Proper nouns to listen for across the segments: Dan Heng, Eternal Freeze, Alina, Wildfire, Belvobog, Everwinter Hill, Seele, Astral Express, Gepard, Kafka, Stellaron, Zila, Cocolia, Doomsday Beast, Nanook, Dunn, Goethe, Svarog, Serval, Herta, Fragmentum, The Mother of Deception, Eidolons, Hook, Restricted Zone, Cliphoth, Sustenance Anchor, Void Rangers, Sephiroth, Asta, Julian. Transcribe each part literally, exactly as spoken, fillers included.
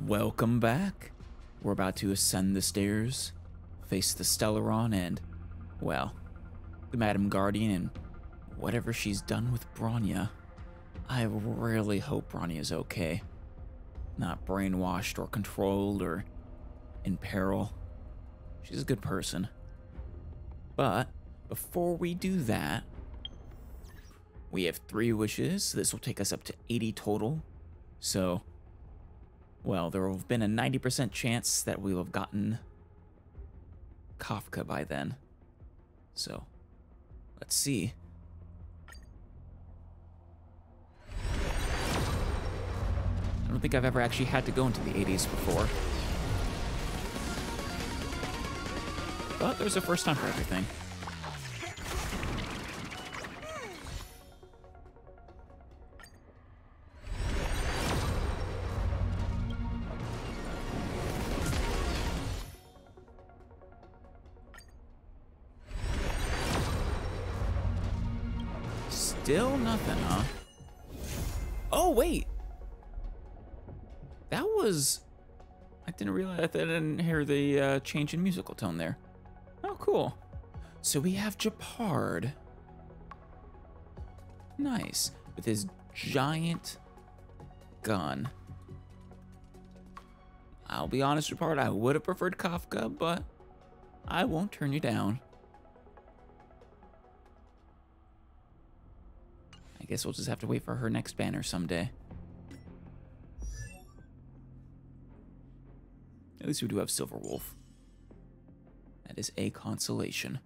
Welcome back. We're about to ascend the stairs, face the Stellaron, and, well, the Madam Guardian and whatever she's done with Bronya. I really hope Bronya's okay. Not brainwashed or controlled or in peril. She's a good person. But before we do that, we have three wishes. This will take us up to eighty total. So, well, there will have been a ninety percent chance that we'll have gotten Kafka by then. So, let's see. I don't think I've ever actually had to go into the eighties before. But there's a first time for everything. Still nothing, huh? Oh, wait! That was... I didn't realize that I didn't hear the uh, change in musical tone there. Oh, cool. So we have Gepard. Nice. With his giant gun. I'll be honest, Gepard, I would have preferred Kafka, but I won't turn you down. I guess we'll just have to wait for her next banner someday. At least we do have Silver Wolf. That is a consolation.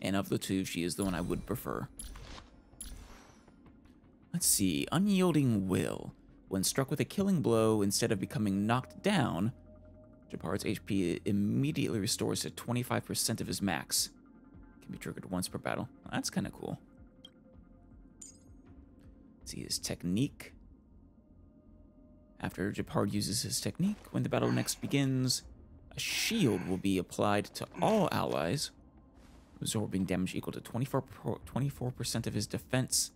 And of the two, she is the one I would prefer. Let's see. Unyielding Will. When struck with a killing blow, instead of becoming knocked down, Gepard's H P immediately restores to twenty-five percent of his max. Can be triggered once per battle. That's kind of cool. Let's see his technique. After Gepard uses his technique, when the battle next begins, a shield will be applied to all allies, absorbing damage equal to twenty-four percent of his defense,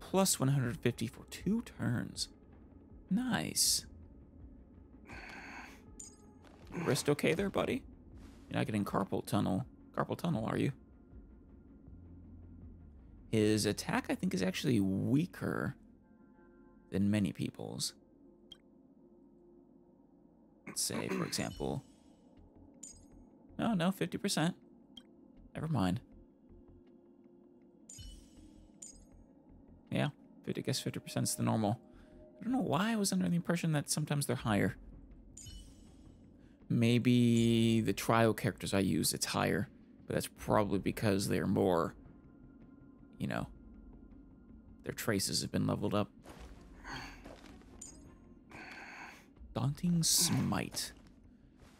plus one hundred fifty for two turns. Nice. Wrist okay there, buddy? You're not getting carpal tunnel. Carpal tunnel, are you? His attack, I think, is actually weaker than many people's. Let's say, for example... No, no, fifty percent. Never mind. Yeah, I guess fifty percent is the normal. I don't know why I was under the impression that sometimes they're higher. Maybe the trial characters I use, it's higher. But that's probably because they're more, you know, their traces have been leveled up. Daunting Smite.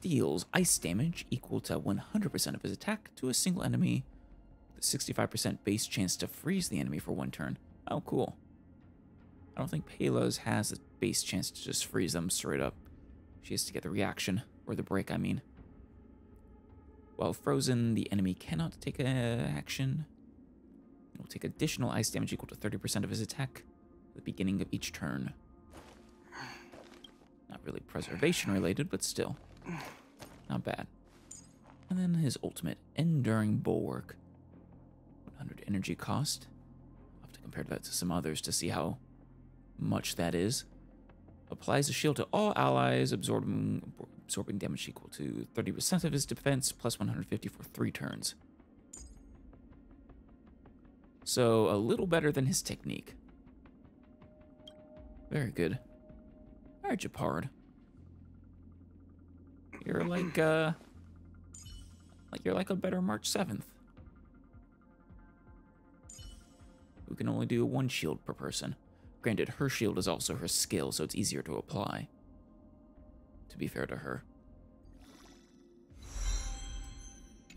Deals ice damage equal to one hundred percent of his attack to a single enemy, with a sixty-five percent base chance to freeze the enemy for one turn. Oh, cool. I don't think Pela's has the base chance to just freeze them straight up. She has to get the reaction, or the break, I mean. While frozen, the enemy cannot take an action. It will take additional ice damage equal to thirty percent of his attack at the beginning of each turn. Not really preservation related, but still. Not bad. And then his ultimate, Enduring Bulwark. one hundred energy cost. I'll have to compare that to some others to see how much that is. Applies a shield to all allies, absorbing, absorbing damage equal to thirty percent of his defense, plus one hundred fifty for three turns. So, a little better than his technique. Very good. Alright, Gepard. You're like, uh... like you're like a better March seventh. Who can only do one shield per person. Granted, her shield is also her skill, so it's easier to apply. To be fair to her.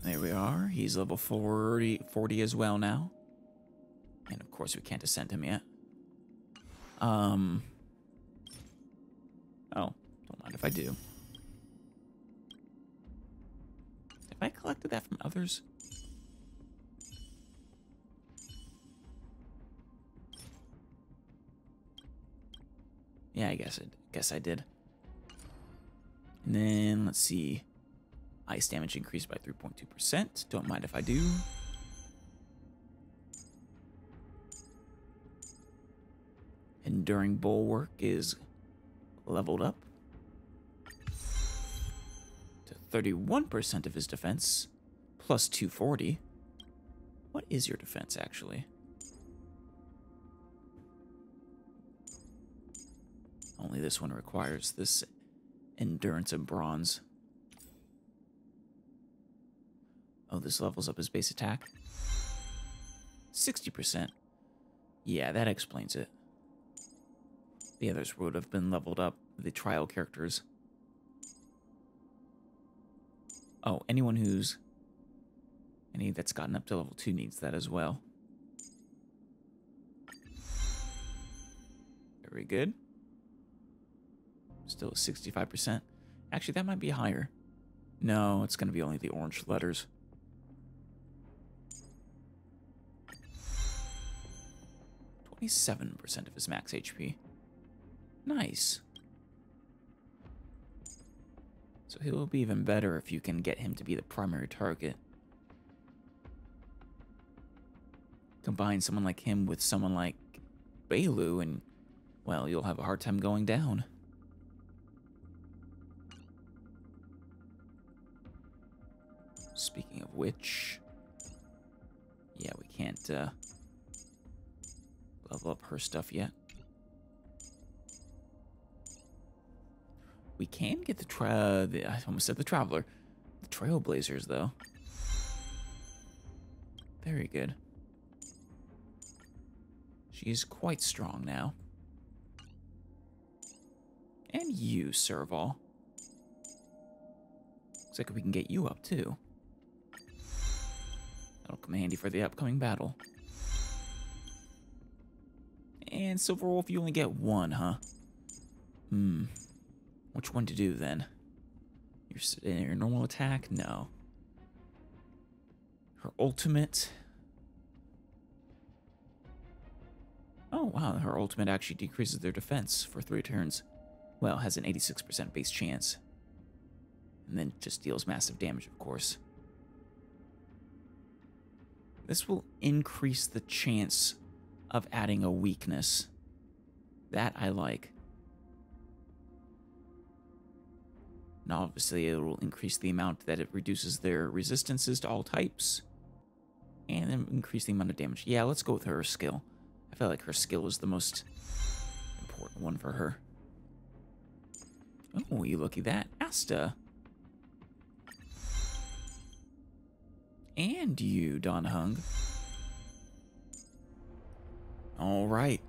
There we are. He's level forty, forty as well now. And of course, we can't ascend him yet. Um. Oh, don't mind if I do. Have I collected that from others? Yeah, I guess I guess I did. And then let's see. Ice damage increased by three point two percent. Don't mind if I do. Enduring Bulwark is leveled up to thirty-one percent of his defense, plus two forty. What is your defense, actually? Only this one requires this endurance of bronze. Oh, this levels up his base attack. sixty percent. Yeah, that explains it. The others would have been leveled up, the trial characters. Oh, anyone who's... Any that's gotten up to level two needs that as well. Very good. Still sixty-five percent. Actually, that might be higher. No, it's going to be only the orange letters. twenty-seven percent of his max H P. Nice. So he'll be even better if you can get him to be the primary target. Combine someone like him with someone like Bailu and, well, you'll have a hard time going down. Speaking of which, yeah, we can't uh, level up her stuff yet. We can get the, tra the I almost said the Traveler, the Trailblazers though. Very good. She's quite strong now. And you, Serval. Looks like we can get you up too. That'll come handy for the upcoming battle. And Silver Wolf, you only get one, huh? Hmm. Which one to do then? Your, your normal attack? No. Her ultimate. Oh wow, her ultimate actually decreases their defense for three turns. Well, has an eighty-six percent base chance. And then just deals massive damage, of course. This will increase the chance of adding a weakness. That I like. And obviously it will increase the amount that it reduces their resistances to all types. And then increase the amount of damage. Yeah, let's go with her skill. I feel like her skill is the most important one for her. Oh, you lucky that. Asta. And you, Dan Heng. Alright.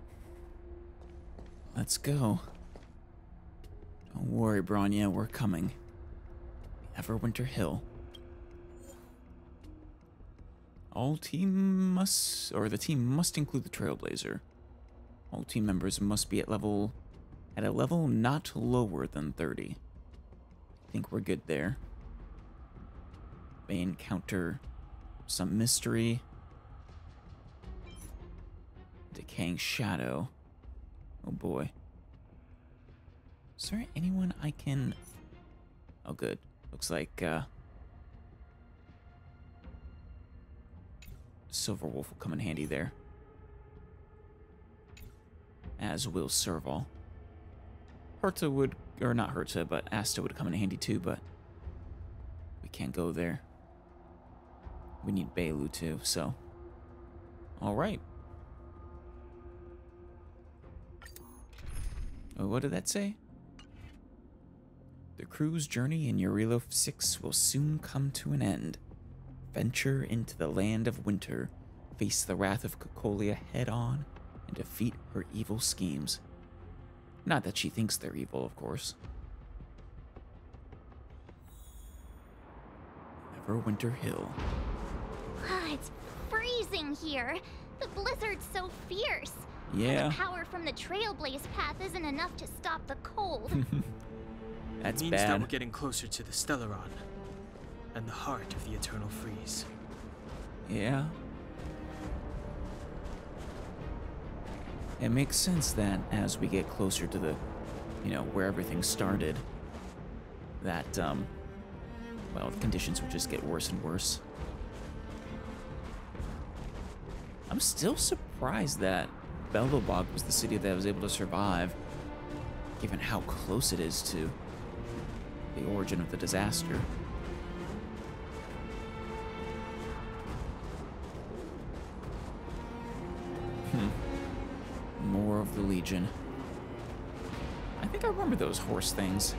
Let's go. Don't worry, Bronya, we're coming. Everwinter Hill. All team must, or the team must include the Trailblazer. All team members must be at level, at a level not lower than thirty. I think we're good there. May encounter some mystery. Decaying shadow. Oh boy. Is there anyone I can... Oh good. Looks like, uh... Silver Wolf will come in handy there. As will Serval. Herta would, or not Herta, but Asta would come in handy too, but we can't go there. We need Bailu too, so. Alright. Oh, what did that say? The crew's journey in Eurelo six will soon come to an end. Venture into the land of winter, face the wrath of Cocolia head-on, and defeat her evil schemes. Not that she thinks they're evil, of course. Everwinter Hill. Ah, it's freezing here. The blizzard's so fierce. Yeah. And the power from the Trailblaze path isn't enough to stop the cold. That's bad. It means that we're getting closer to the Stellaron. And the heart of the Eternal Freeze. Yeah. It makes sense that as we get closer to the, you know, where everything started, that, um, well, the conditions would just get worse and worse. I'm still surprised that Belvobog was the city that was able to survive, given how close it is to the origin of the disaster. Hmm. More of the Legion. I think I remember those horse things.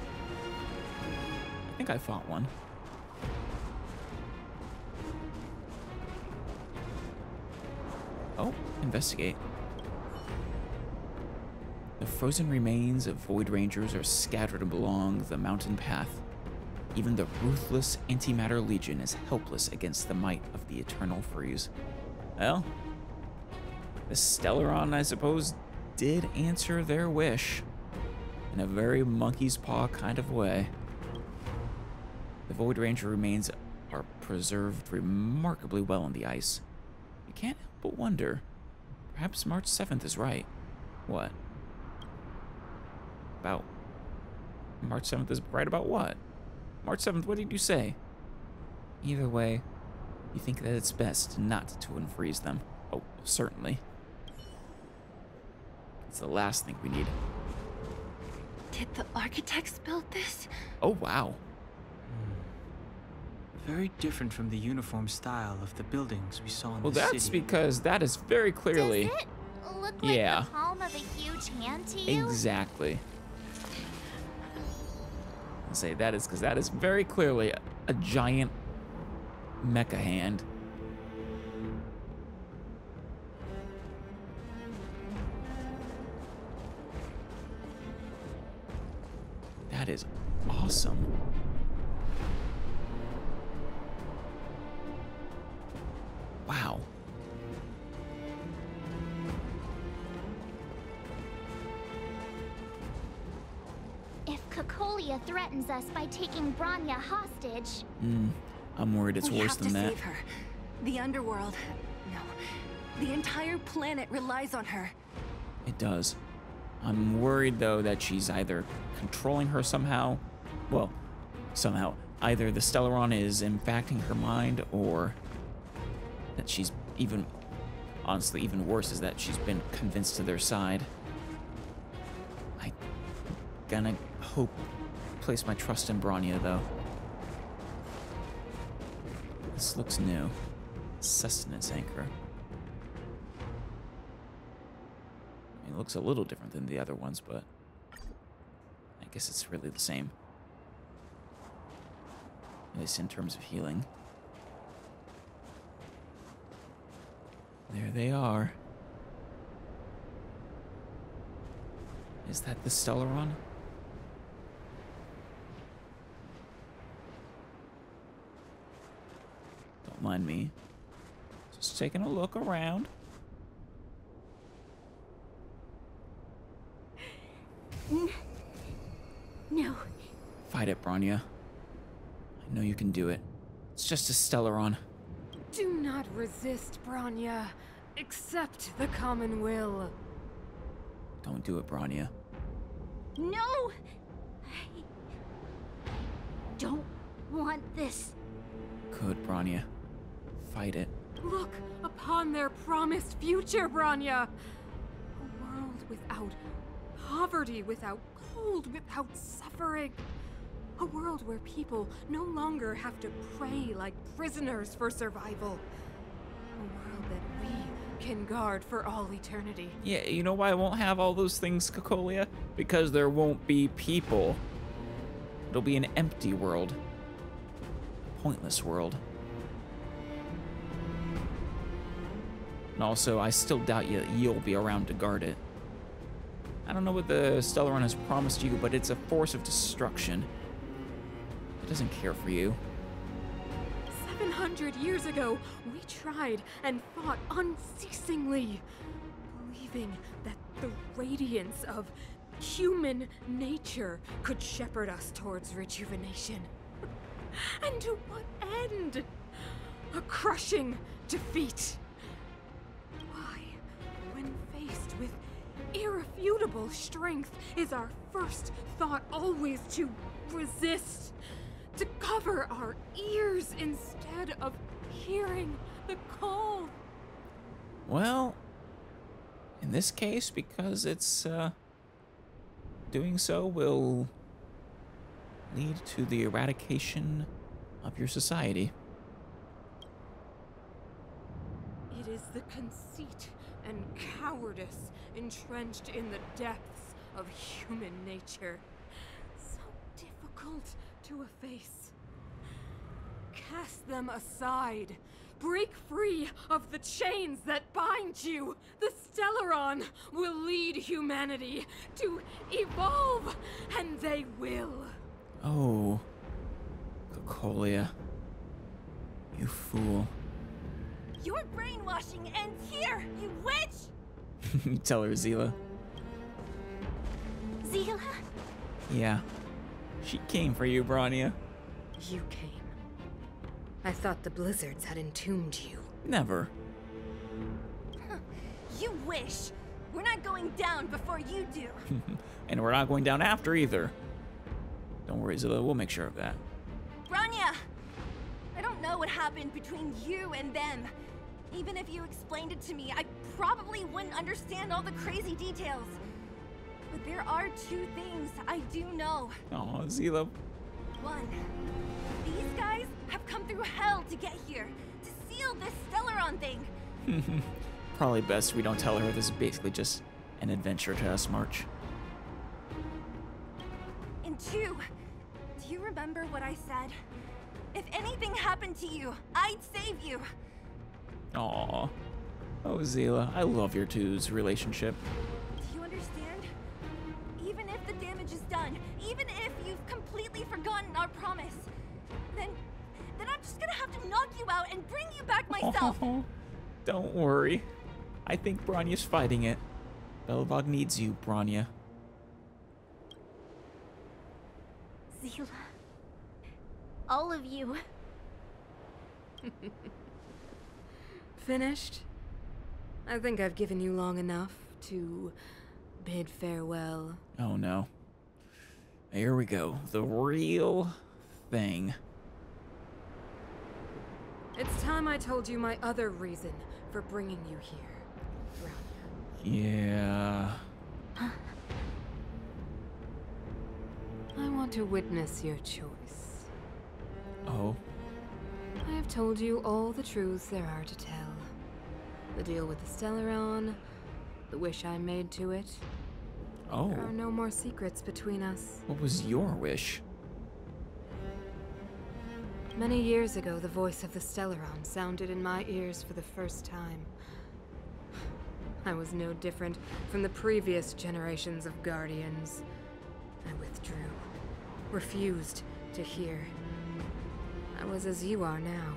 I think I fought one. Oh, investigate. The frozen remains of Void Rangers are scattered along the mountain path. Even the ruthless Antimatter Legion is helpless against the might of the Eternal Freeze. Well, the Stellaron, I suppose, did answer their wish in a very monkey's paw kind of way. The Void Ranger remains are preserved remarkably well in the ice. You can't help but wonder, perhaps March seventh is right. What? About March seventh is right about what? March seventh, what did you say? Either way, you think that it's best not to unfreeze them. Oh, certainly. It's the last thing we need. Did the architects build this? Oh, wow. Hmm. Very different from the uniform style of the buildings we saw in well, the city. Well, that's because that is very clearly... Does it look like yeah. the palm of a huge hand to you? Exactly. I'll say that is because that is very clearly a, a giant mecha hand. That is awesome. Wow. If Cocolia threatens us by taking Bronya hostage... Mm, I'm worried it's worse than that. We have to save her. The underworld... No. The entire planet relies on her. It does. I'm worried, though, that she's either controlling her somehow... Well, somehow. Either the Stellaron is impacting her mind, or... that she's even... Honestly, even worse is that she's been convinced to their side. I'm gonna hope... place my trust in Bronya, though. This looks new. Sustenance anchor. It looks a little different than the other ones, but I guess it's really the same. At least in terms of healing. There they are. Is that the Stellaron? Don't mind me. Just taking a look around. No. Fight it, Bronya. I know you can do it. It's just a Stellaron. Do not resist, Bronya. Accept the common will. Don't do it, Bronya. No! I... I don't want this. Good, Bronya. Fight it. Look upon their promised future, Bronya. A world without poverty, without cold, without suffering. A world where people no longer have to pray like prisoners for survival. A world that we can guard for all eternity. Yeah, you know why I won't have all those things, Cocolia? Because there won't be people. It'll be an empty world. A pointless world. And also, I still doubt you, you'll be around to guard it. I don't know what the Stellaron has promised you, but it's a force of destruction. It doesn't care for you. seven hundred years ago, we tried and fought unceasingly, believing that the radiance of human nature could shepherd us towards rejuvenation. And to what end? A crushing defeat. Why, when faced with irrefutable strength is our first thought always to resist, to cover our ears instead of hearing the call. Well, in this case, because it's uh, doing so will lead to the eradication of your society. It is the conceit and cowardice entrenched in the depths of human nature, so difficult to efface. Cast them aside. Break free of the chains that bind you. The Stellaron will lead humanity to evolve, and they will. Oh, Cocolia, you fool. Your brainwashing ends here, you witch! Tell her, Zila. Zila? Yeah. She came for you, Bronya. You came. I thought the blizzards had entombed you. Never. Huh. You wish. We're not going down before you do. And we're not going down after either. Don't worry, Zila. We'll make sure of that. Bronya! I don't know what happened between you and them. Even if you explained it to me, I probably wouldn't understand all the crazy details. But there are two things I do know. Oh, Zila. One, these guys have come through hell to get here, to seal this Stellaron thing. Probably best we don't tell her. This is basically just an adventure to us, March. And two, do you remember what I said? If anything happened to you, I'd save you. Aww. Oh, Zila, I love your two's relationship. Do you understand? Even if the damage is done, even if you've completely forgotten our promise, then, then I'm just gonna have to knock you out and bring you back myself. Oh, don't worry. I think Bronya's fighting it. Belvobog needs you, Bronya. Zila. All of you. Finished? I think I've given you long enough to bid farewell. Oh no. Here we go. The real thing. It's time I told you my other reason for bringing you here, Bronya. Yeah. I want to witness your choice. Oh. I have told you all the truths there are to tell. The deal with the Stellaron, the wish I made to it. Oh. There are no more secrets between us. What was your wish? Many years ago, the voice of the Stellaron sounded in my ears for the first time. I was no different from the previous generations of Guardians. I withdrew, refused to hear. I was as you are now,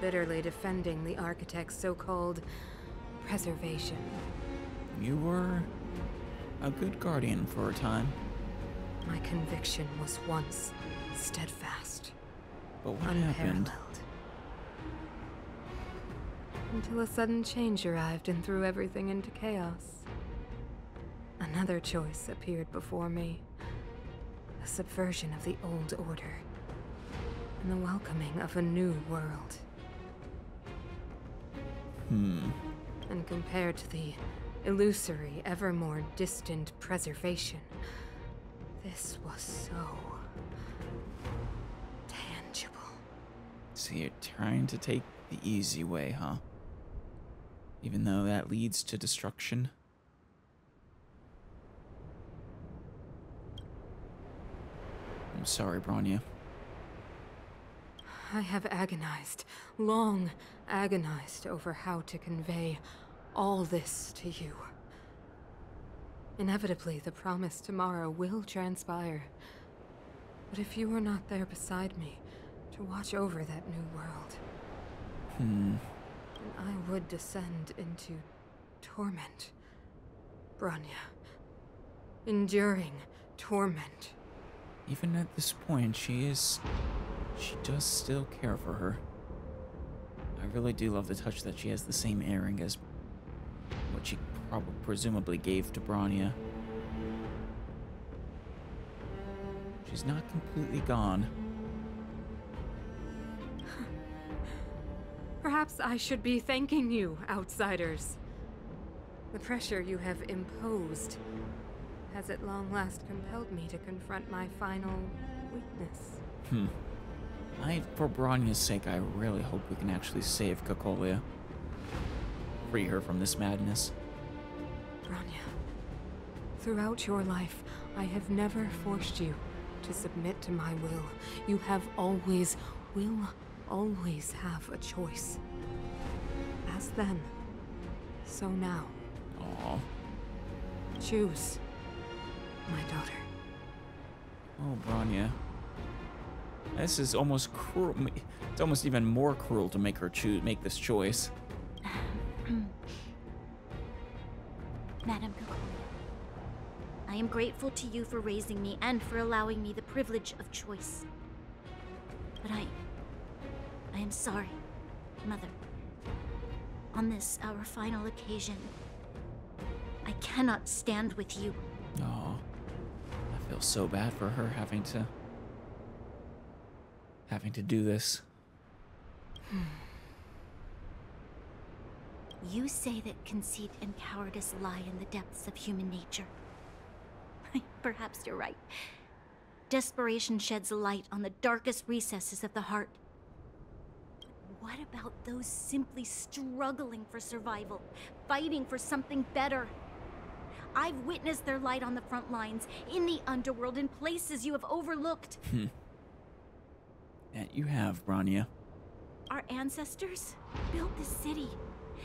bitterly defending the architect's so-called preservation. You were a good guardian for a time. My conviction was once steadfast, but what happened? Until a sudden change arrived and threw everything into chaos. Another choice appeared before me, a subversion of the old order. And the welcoming of a new world. Hmm. And compared to the illusory, ever more distant preservation, this was so tangible. So you're trying to take the easy way, huh? Even though that leads to destruction? I'm sorry, Bronya. I have agonized, long agonized over how to convey all this to you. Inevitably, the promised tomorrow will transpire. But if you were not there beside me to watch over that new world, hmm. then I would descend into torment, Bronya. Enduring torment. Even at this point, she is... She does still care for her. I really do love the touch that she has the same earring as what she probably presumably gave to Bronya. She's not completely gone. Perhaps I should be thanking you, outsiders. The pressure you have imposed has at long last compelled me to confront my final weakness. Hmm. I, for Bronya's sake, I really hope we can actually save Cocolia. Free her from this madness. Bronya, throughout your life, I have never forced you to submit to my will. You have always, will always have a choice. As then, so now. Aww. Choose, my daughter. Oh, Bronya. This is almost cruel. It's almost even more cruel to make her choose, make this choice. Madam Cocolia, I am grateful to you for raising me and for allowing me the privilege of choice. But I... I am sorry, Mother. On this, our final occasion, I cannot stand with you. Aw. I feel so bad for her having to... having to do this. You say that conceit and cowardice lie in the depths of human nature. Perhaps you're right. Desperation sheds light on the darkest recesses of the heart. But what about those simply struggling for survival, fighting for something better? I've witnessed their light on the front lines, in the underworld, in places you have overlooked. Hmm. That you have, Bronya. Our ancestors built this city,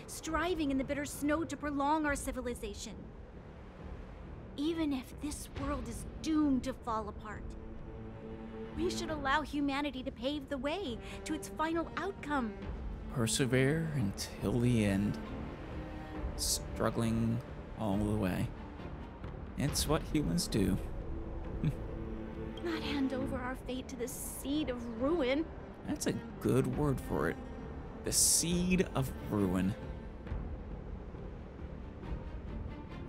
striving in the bitter snow to prolong our civilization. Even if this world is doomed to fall apart, we should allow humanity to pave the way to its final outcome. Persevere until the end, struggling all the way. It's what humans do. Not hand over our fate to the seed of ruin. That's a good word for it. The seed of ruin.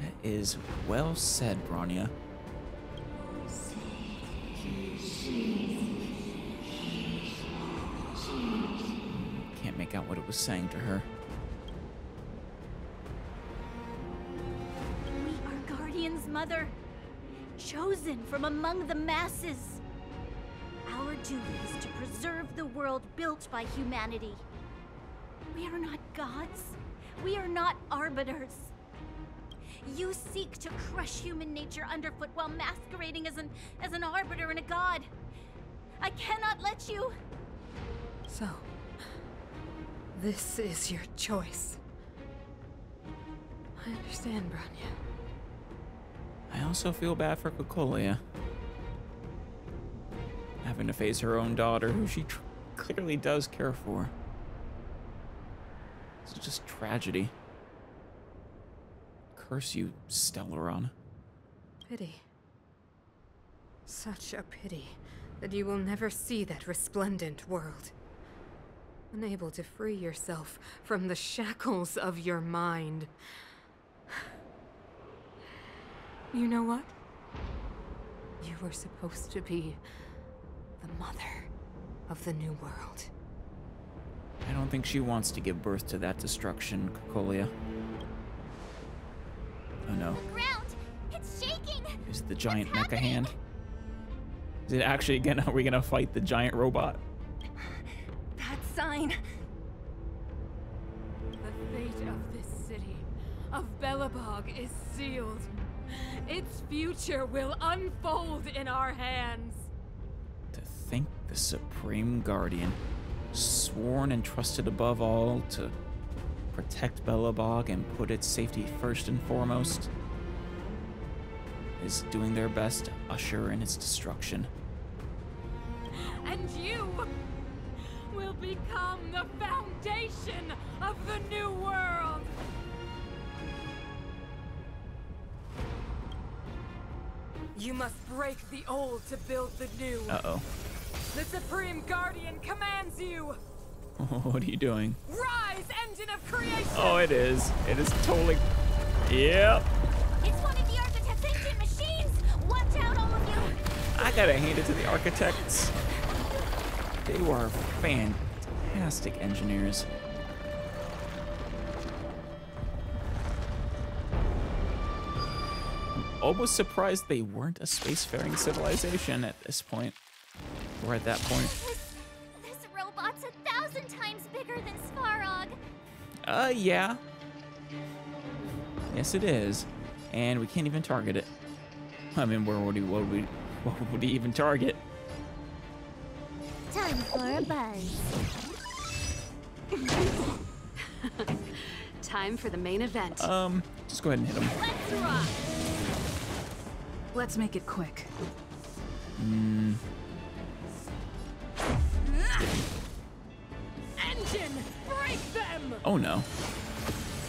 That is well said, Bronya. Can't make out what it was saying to her. We are guardians, Mother. Chosen from among the masses. Our duty is to preserve the world built by humanity. We are not gods. We are not arbiters. You seek to crush human nature underfoot while masquerading as an as an arbiter and a god. I cannot let you. So, this is your choice. I understand, Bronya. I also feel bad for Cocolia. Having to face her own daughter, who she tr clearly does care for. It's just tragedy. Curse you, Stellaron. Pity. Such a pity that you will never see that resplendent world. Unable to free yourself from the shackles of your mind. You know what? You were supposed to be the mother of the new world. I don't think she wants to give birth to that destruction, Cocolia. Oh no. The ground! It's shaking! Is it the giant mecha hand? Is it actually gonna, are we gonna fight the giant robot? That sign. The fate of this city, of Belvobog, is sealed. Its future will unfold in our hands. To think the Supreme Guardian, sworn and trusted above all to protect Belvobog and put its safety first and foremost, is doing their best to usher in its destruction. And you will become the foundation of the new world. You must break the old to build the new. Uh-oh. The Supreme Guardian commands you! What are you doing? Rise, engine of creation! Oh, it is. It is totally Yep. It's one of the architect's ancient machines. Watch out, all of you. I gotta hand it to the architects. They were fantastic engineers. I'm almost surprised they weren't a spacefaring civilization at this point. Or at that point. This, this robot's a thousand times bigger than Svarog. Uh, yeah. Yes, it is. And we can't even target it. I mean, where would he, what would we, what would he even target? Time for a buzz. Time for the main event. Um, just go ahead and hit him. Let's rock. Let's make it quick. Mm. Engine, break them! Oh no.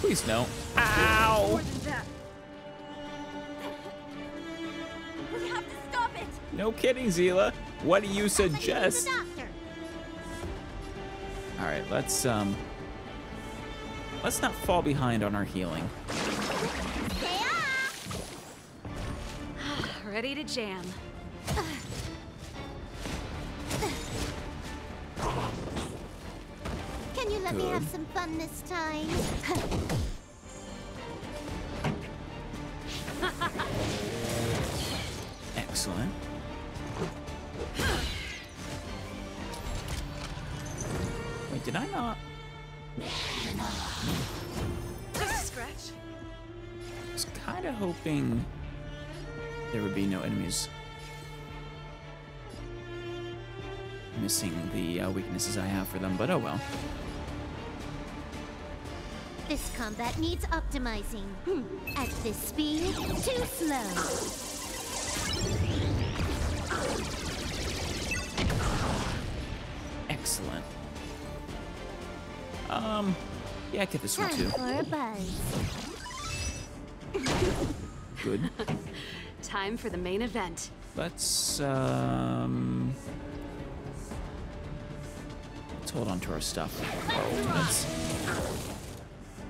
Please no. Ow! More than that. We have to stop it. No kidding, Zila. What do you suggest? All right, let's um, let's not fall behind on our healing. Ready to jam. Can you let Good. me have some fun this time? Excellent. Wait, did I not? Just a scratch. I was kind of hoping there would be no enemies. Missing the uh, weaknesses I have for them, but oh well. This combat needs optimizing. Hmm. At this speed, too slow. Excellent. Um, yeah, I get this one too. Time for a buzz. Good. Time for the main event. Let's um. Let's hold on to our stuff. Let's,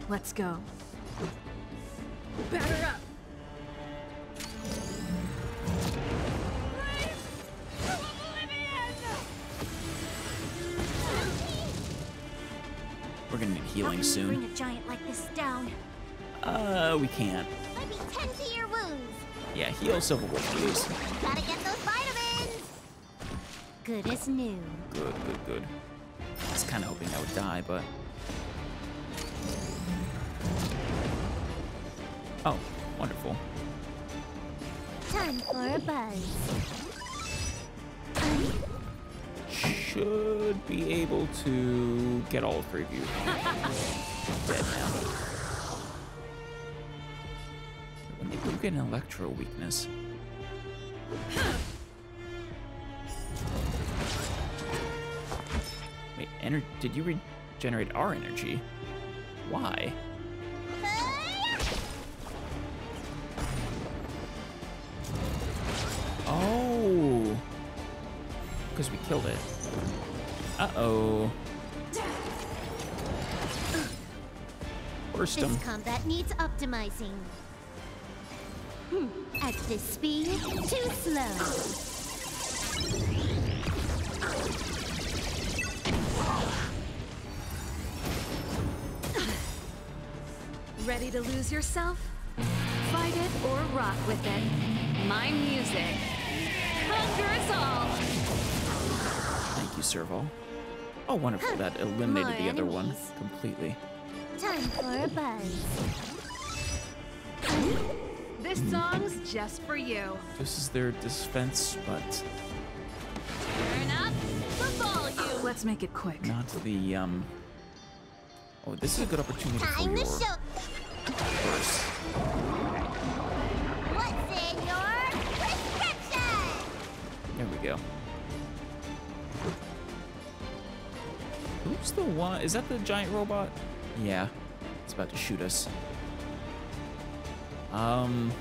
Let's go. Batter up. We're gonna need healing soon. How can we bring a giant like this down? Uh, we can't. Let me tend to your wounds. Yeah, heal Silver Wolf, please. Gotta get those vitamins. Good as new. Good, good, good. I was kind of hoping I would die, but oh, wonderful. Time for a buzz. Should be able to get all three of you. Dead now. I think we get an electro weakness. Wait, ener did you regenerate our energy? Why? Oh, because we killed it. Uh-oh. Burst him. This combat needs optimizing. Hmm. At this speed, too slow. Ready to lose yourself? Fight it or rock with it. My music conquers all. Thank you, Serval. Oh, wonderful. Huh. That eliminated More the other enemies. one completely. Time for a buzz. This song's just for you. This is their defense, but turn up the volume. Let's make it quick. Not the, um... Oh, this is a good opportunity for your... What's in your prescription? There we go. Who's the one? Is that the giant robot? Yeah, it's about to shoot us. Um,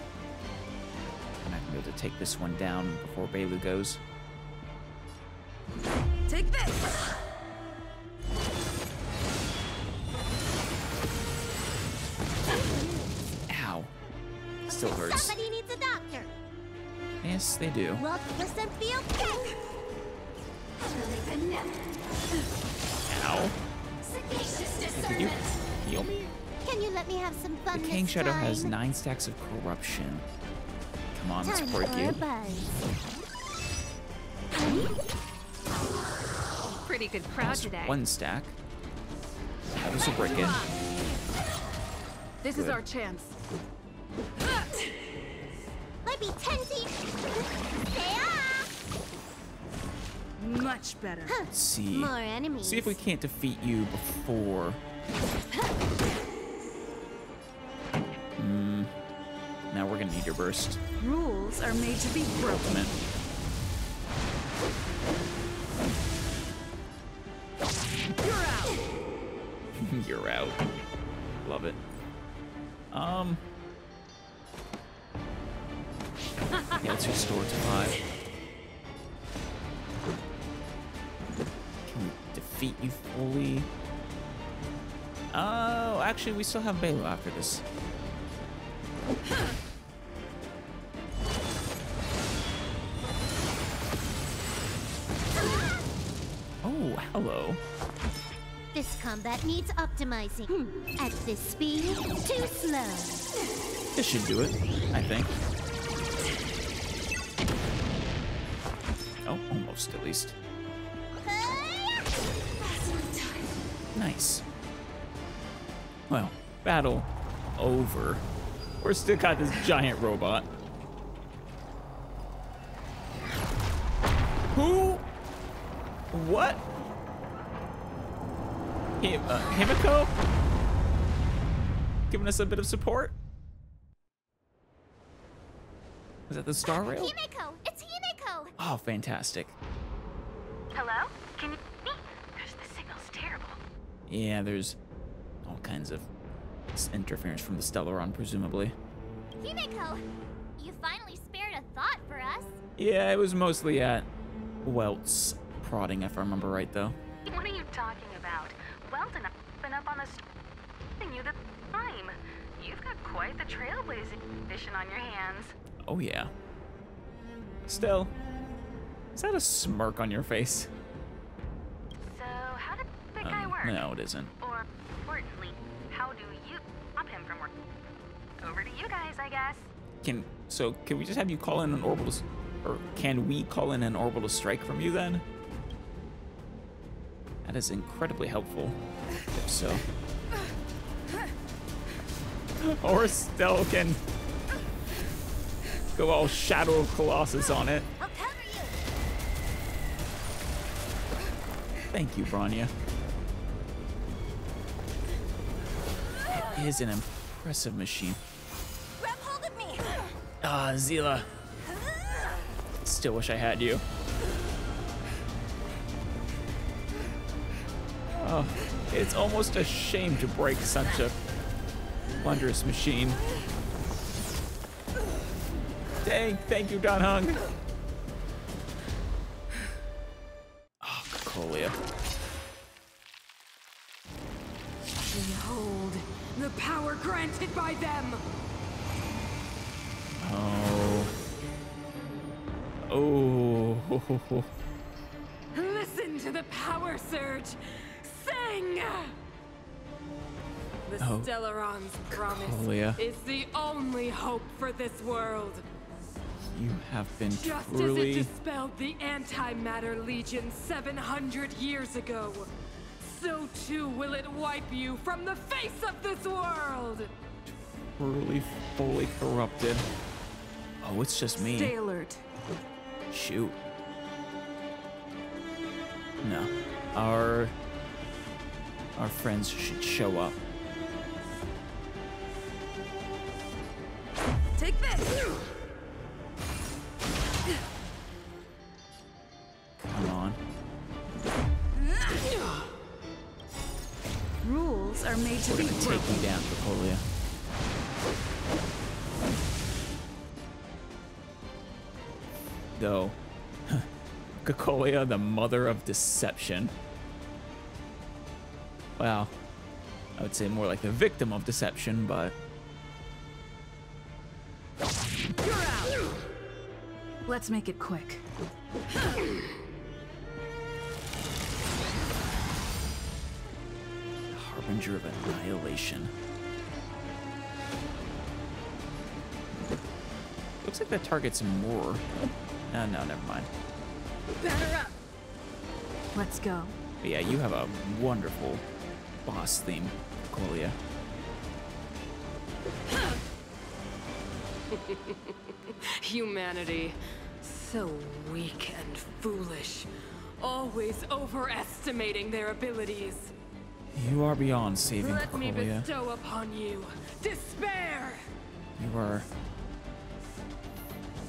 I'm not gonna be able to take this one down before Bailu goes. Take this. Ow. Yes, they do. Look, listen, feel, kick. Ow. Did you heal me? Can you let me have some fun? The King Shadow time? has nine stacks of corruption. Come on, time let's break it. Pretty good crowd Almost today. One stack. That was a break it. This good. is our chance. Might be ten feet. Stay up. Much better. Let's see. More enemies. See if we can't defeat you before. Hmm. Now we're gonna need your burst. Rules are made to be broken. You're out. You're out. Love it. Um. Yeah, let's restore to five. Can we defeat you fully? Oh, actually, we still have Bailu after this. Oh, hello. This combat needs optimizing. Hmm. At this speed, too slow. This should do it, I think. Oh, almost at least. Nice. Well, battle over. We're still got this giant robot. Who? What? Him, uh, Himeko? Giving us a bit of support? Is that the Star Rail? Himeko! It's Himeko! Oh, fantastic. Hello? Can you hear me? Because the signal's terrible. Yeah, there's all kinds of interference from the Stellaron, presumably. Himeko! You finally spared a thought for us. Yeah, it was mostly at Welt's prodding, if I remember right, though. What are you talking about? Welton, I've been up on the street you this time. You've got quite the trailblazing edition on your hands. Oh, yeah. Still, is that a smirk on your face? So, how did that um, guy work? No, it isn't. Or, importantly, how do you stop him from working? Over to you guys, I guess. Can, so, can we just have you call in an orbital, or can we call in an orbital strike from you, then? That is incredibly helpful, if so. Or Stell can go all Shadow of Colossus on it. I'll cover you. Thank you, Bronya. That is an impressive machine. Grab hold of me. Ah, Zila. Still wish I had you. Oh, it's almost a shame to break such a wondrous machine. Dang, thank you, Dan Heng. Oh, Cocolia. Behold, the power granted by them. Oh. Oh. Listen to the power surge. Sing! The oh. Stellaron's promise Cocolia. is the only hope for this world. You have been Just truly... as it dispelled the Antimatter Legion seven hundred years ago, so too will it wipe you from the face of this world! Truly, fully corrupted. Oh, it's just me. Stay alert. Shoot. No. Our... Our friends should show up. Take this! Come on. Rules are made to We're be gonna broken. Take you down, Cocolia. Though, Cocolia, the mother of deception. Well, I would say more like the victim of deception, but... You're out. Let's make it quick. The Harbinger of Annihilation. Looks like that targets more. No, no, never mind. Batter up! Let's go. But yeah, you have a wonderful boss theme, Cocolia. Humanity. So weak and foolish. Always overestimating their abilities. You are beyond saving, Cocolia. Let me bestow upon you despair! You are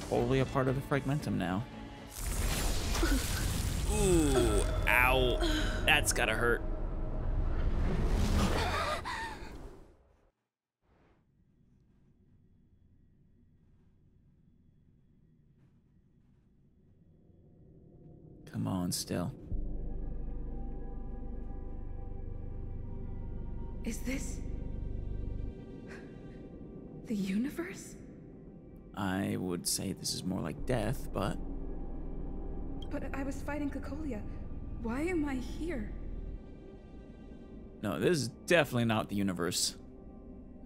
wholly a part of the Fragmentum now. Ooh, ow. That's gotta hurt. Come on, still. Is this the universe? I would say this is more like death, but... But I was fighting Cocolia. Why am I here? No, this is definitely not the universe.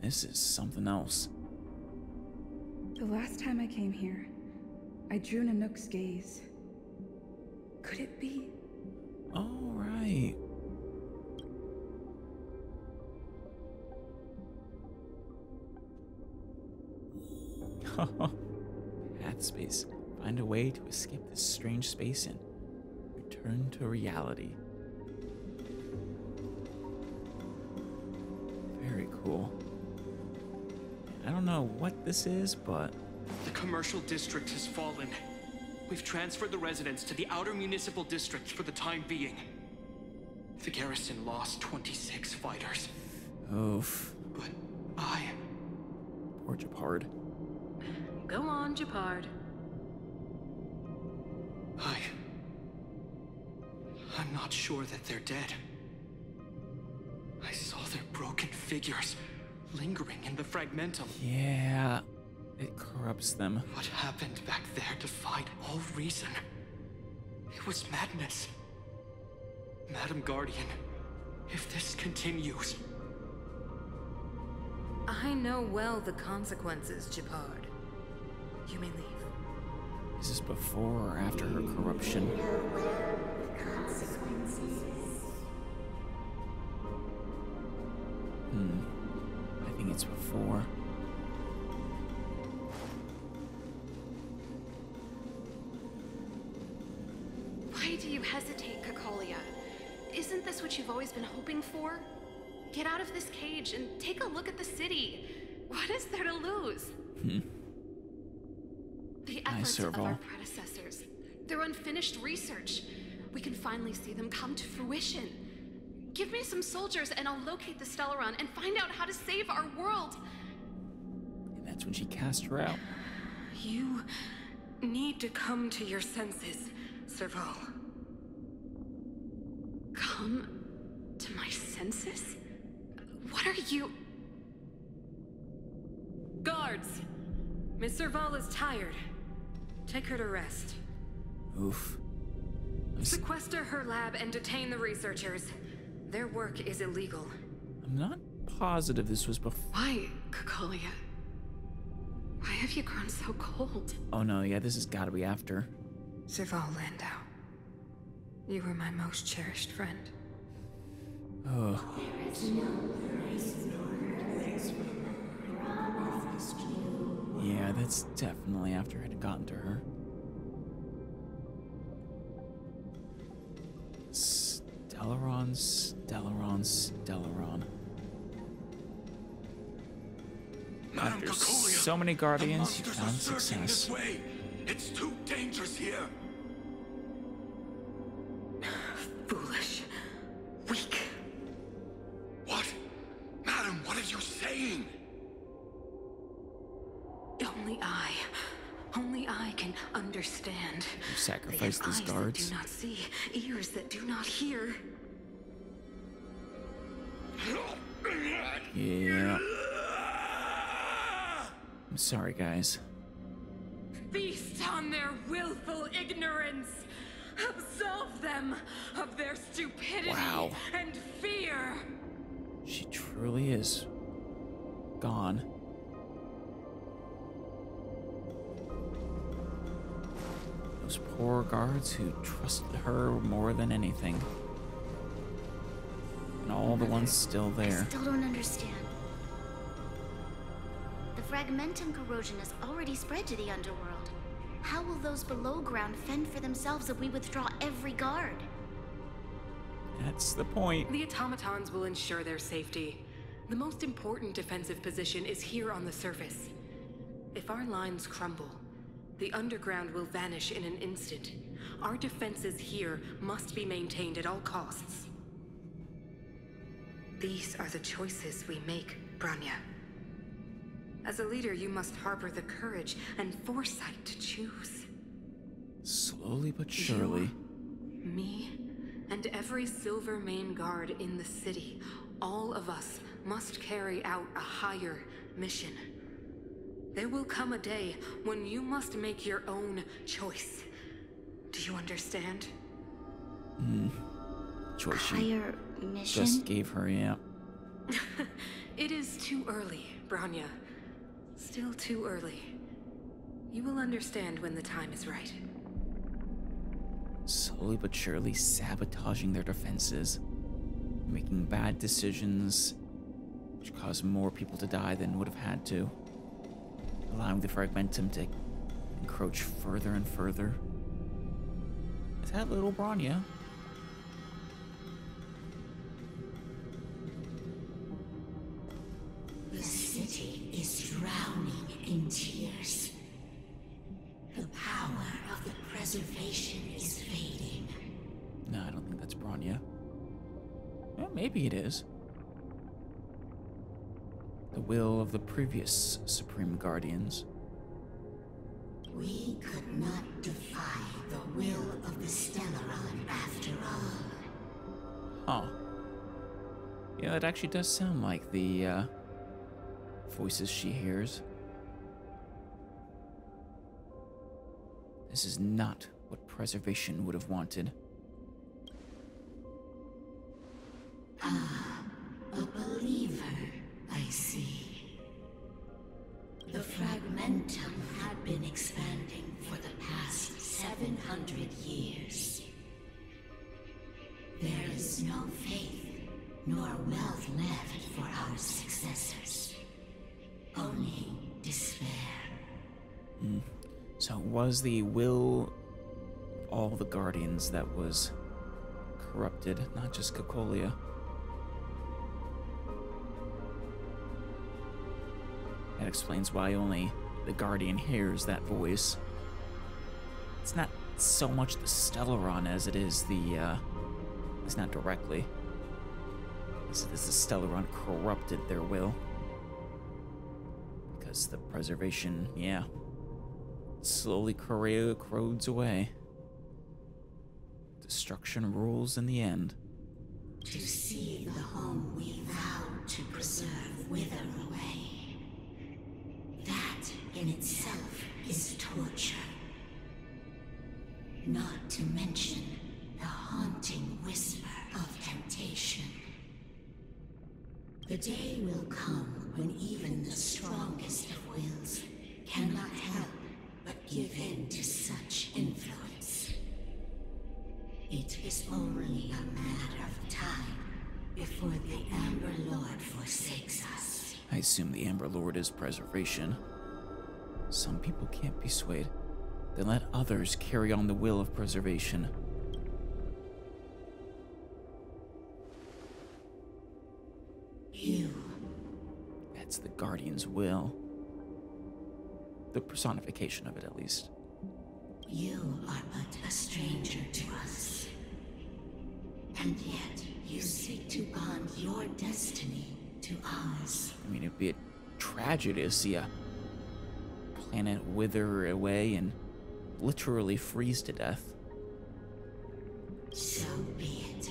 This is something else. The last time I came here, I drew Nanook's gaze. Could it be? All right. Path space. Find a way to escape this strange space and return to reality. Very cool. I don't know what this is, but... The commercial district has fallen. We've transferred the residents to the outer municipal district for the time being. The garrison lost twenty-six fighters. Oof. But I... Poor Gepard. Go on, Gepard. I... I'm not sure that they're dead. I saw their broken figures lingering in the Fragmentum. Yeah, it corrupts them. What happened back there defied all reason. It was madness. Madam Guardian, if this continues... I know well the consequences, Gepard. You may leave. Is this before or after her corruption? Hmm. I think it's before. Why do you hesitate, Cocolia? Isn't this what you've always been hoping for? Get out of this cage and take a look at the city. What is there to lose? Hmm. The efforts of our predecessors, their unfinished research. We can finally see them come to fruition. Give me some soldiers and I'll locate the Stellaron and find out how to save our world. And that's when she cast her out. You need to come to your senses, Serval. Come to my senses? What are you... Guards! Miss Serval is tired. Take her to rest. Oof. I'm Sequester her lab and detain the researchers. Their work is illegal. I'm not positive this was before. Why, Cocolia? Why have you grown so cold? Oh no, yeah, this has got to be after. Serval Landau. You were my most cherished friend. Oh. There is no place for... Yeah, that's definitely after it had gotten to her. Stellaron, Stellaron, Stellaron. After Cocolia, so many guardians, you found success. This way. It's too dangerous here. Foolish. Weak. What? Madam, what are you saying? Only I, only I can understand. You sacrifice these guards. Eyes that do not see, ears that do not hear. Yeah. I'm sorry, guys. Feast on their willful ignorance. Absolve them of their stupidity wow. and fear. She truly is gone. Those poor guards who trusted her more than anything. And all the ones still there. I still don't understand. The fragmentum corrosion has already spread to the underworld. How will those below ground fend for themselves if we withdraw every guard? That's the point. The automatons will ensure their safety. The most important defensive position is here on the surface. If our lines crumble, the underground will vanish in an instant. Our defenses here must be maintained at all costs. These are the choices we make, Bronya. As a leader, you must harbor the courage and foresight to choose. Slowly but surely. You, me, and every Silvermane Guard in the city, all of us must carry out a higher mission. There will come a day when you must make your own choice. Do you understand? Hmm. Choice higher mission? Just gave her, yeah. It is too early, Bronya. Still too early. You will understand when the time is right. Slowly but surely sabotaging their defenses, making bad decisions, which caused more people to die than would have had to, allowing the fragmentum to encroach further and further. Is that little Bronya? The city is drowning in tears. The power of the preservation is fading. No, I don't think that's Bronya. Well, maybe it is. The will of the previous Supreme Guardians. We could not defy the will of the Stellaron after all. Huh. Yeah, that actually does sound like the, uh... voices she hears. This is not what preservation would have wanted. Ah, a believer, I see. The fragmentum had been expanding for the past seven hundred years. There is no faith nor wealth left for our successors. Only despair. Mm. So it was the will of all the Guardians that was corrupted, not just Cocolia. That explains why only the Guardian hears that voice. It's not so much the Stellaron as it is the, uh, it's not directly. This is the Stellaron corrupted their will. The preservation, yeah, slowly corrodes away. Destruction rules in the end. To see the home we vowed to preserve wither away. That in itself is torture. Not to mention the haunting whisper of temptation. The day will come when even the strongest of wills cannot help but give in to such influence. It is only a matter of time before the Amber Lord forsakes us. I assume the Amber Lord is preservation. Some people can't be swayed. Then let others carry on the will of preservation. You. That's the Guardian's will. The personification of it, at least. You are but a stranger to us. And yet, you seek to bond your destiny to ours. I mean, it'd be a tragedy to see a planet wither away and literally freeze to death. So be it.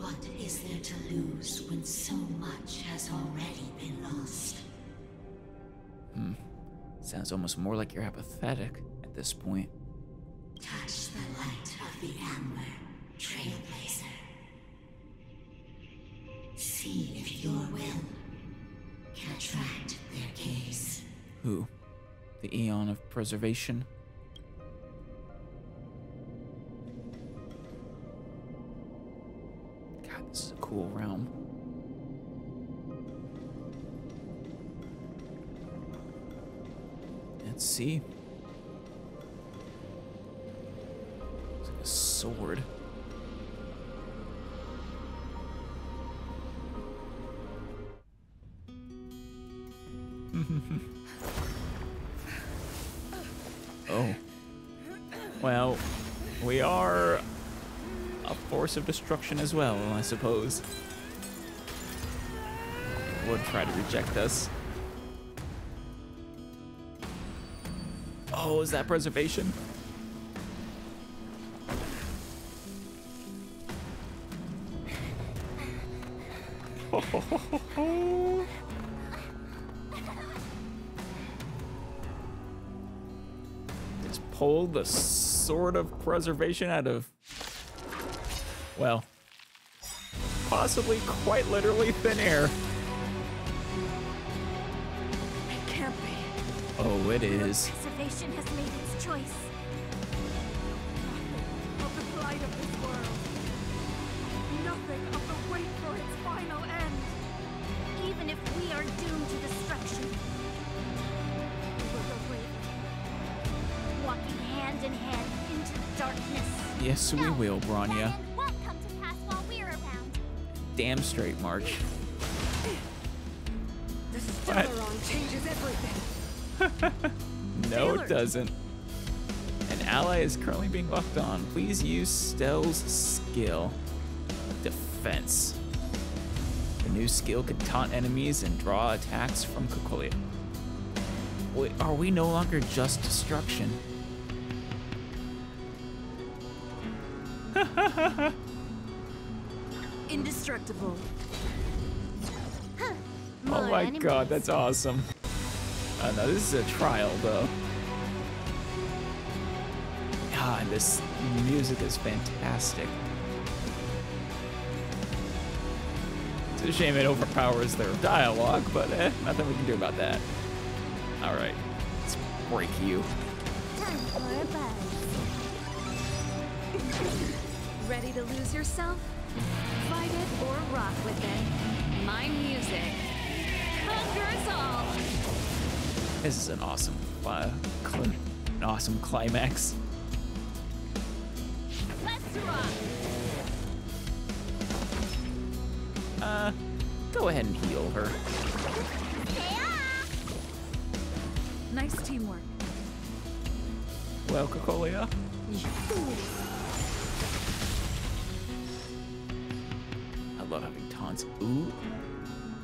What is there to lose when so much has already been lost? Hmm. Sounds almost more like you're apathetic at this point. Touch the light of the amber, Trailblazer. See if your will can attract their gaze. Who? The Aeon of Preservation? God, this is a cool realm. Let's see. It's like a sword. Oh. Well, we are a force of destruction as well, I suppose. It would try to reject us. Oh, is that preservation? Ho, ho, ho, ho, ho. Pull the sword of preservation out of, well, possibly quite literally thin air. It can't be. Oh, it is. Preservation has made its choice. Nothing of the blight of this world. Nothing of the wait for its final end. Even if we are doomed to destruction. Walking hand in hand into darkness. Yes, we will, Bronya. Damn straight, March. The Stellaron changes everything. No, it doesn't. An ally is currently being locked on. Please use Stell's skill. Defense. The new skill could taunt enemies and draw attacks from Cocolia. Wait, are we no longer just destruction? Indestructible. Huh, oh my enemies. God, that's awesome. Uh, no, this is a trial though. God, this music is fantastic. It's a shame it overpowers their dialogue, but eh, nothing we can do about that. All right, let's break you. Time for a buzz. Ready to lose yourself? Fight it or rock with it. My music conquers all. This is an awesome, uh, an awesome climax. Let's rock. Uh, go ahead and heal her. Nice teamwork. Well, Cocolia. I love having taunts. Ooh.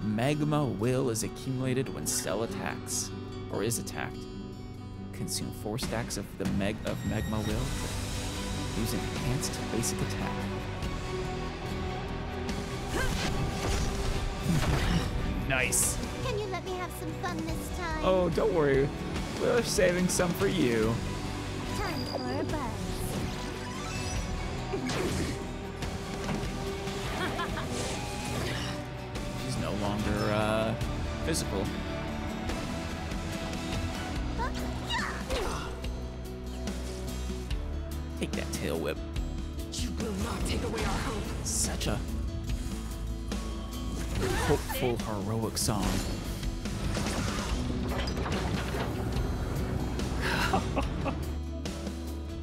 Magma will is accumulated when Cell attacks, or is attacked. Consume four stacks of the meg of magma will. Use enhanced basic attack. Nice. Can you let me have some fun this time? Oh, don't worry. We're saving some for you. Time for a buzz. No longer uh, physical. Take that tail whip. You will not take away our hope. Such a hopeful, heroic song.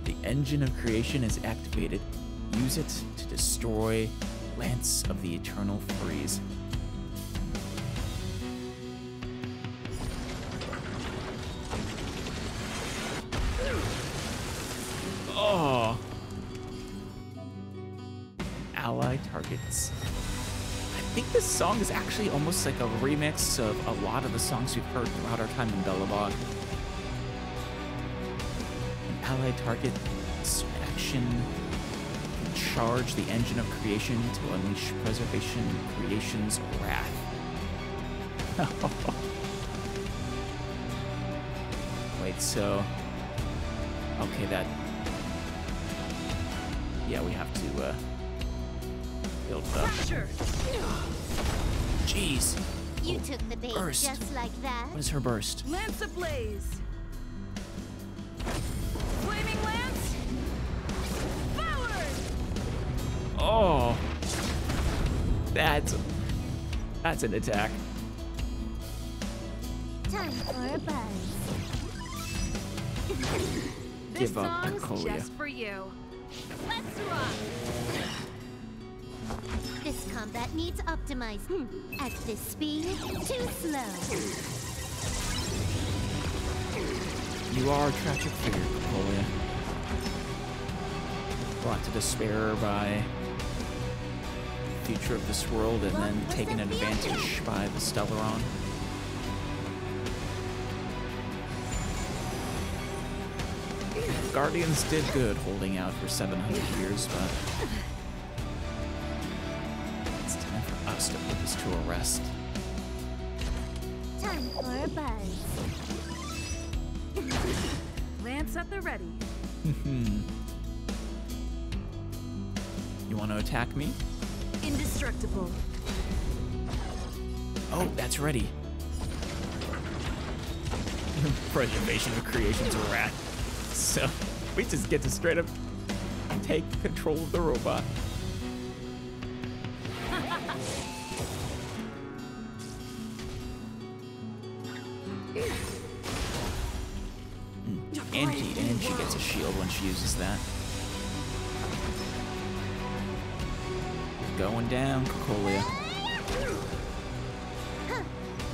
The engine of creation is activated. Use it to destroy Lance of the Eternal Freeze. Targets. I think this song is actually almost like a remix of a lot of the songs we've heard throughout our time in Belvobog. An allied target's action can charge the engine of creation to unleash preservation creation's wrath. it, so... Okay, that... Yeah, we have to uh, build up. Jeez! You took the bait burst. Just like that. What is her burst? Lance ablaze. Flaming lance. Power. Oh, that's that's an attack. Time for a buzz. This Give up song's just for you. Let's rock. This combat needs optimized. Hmm. At this speed, too slow. You are a tragic figure, Cocolia. Brought to despair by the future of this world and what then taken an advantage by the Stellaron. Guardians did good holding out for seven hundred years, but it's time for us to put this to a rest. Time for a buzz. Lance at the ready. You want to attack me? Indestructible. Oh, that's ready. Preservation of creation's a rat. So we just get to straight up take control of the robot. And she, and she gets a shield when she uses that. Going down, Cocolia. Huh.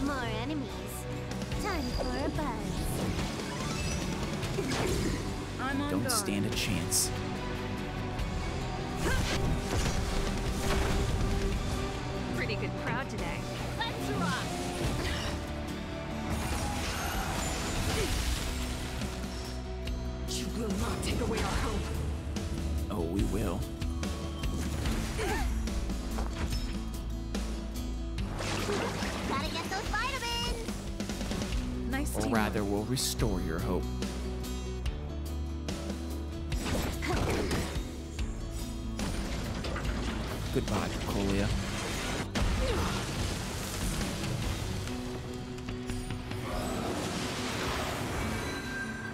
More enemies. Time for a buzz. Don't stand a chance. Pretty good crowd today. Let's rock. You will not take away our hope. Oh, we will. Gotta get those vitamins. Nice. Or rather, we'll restore your hope. Goodbye, Cocolia.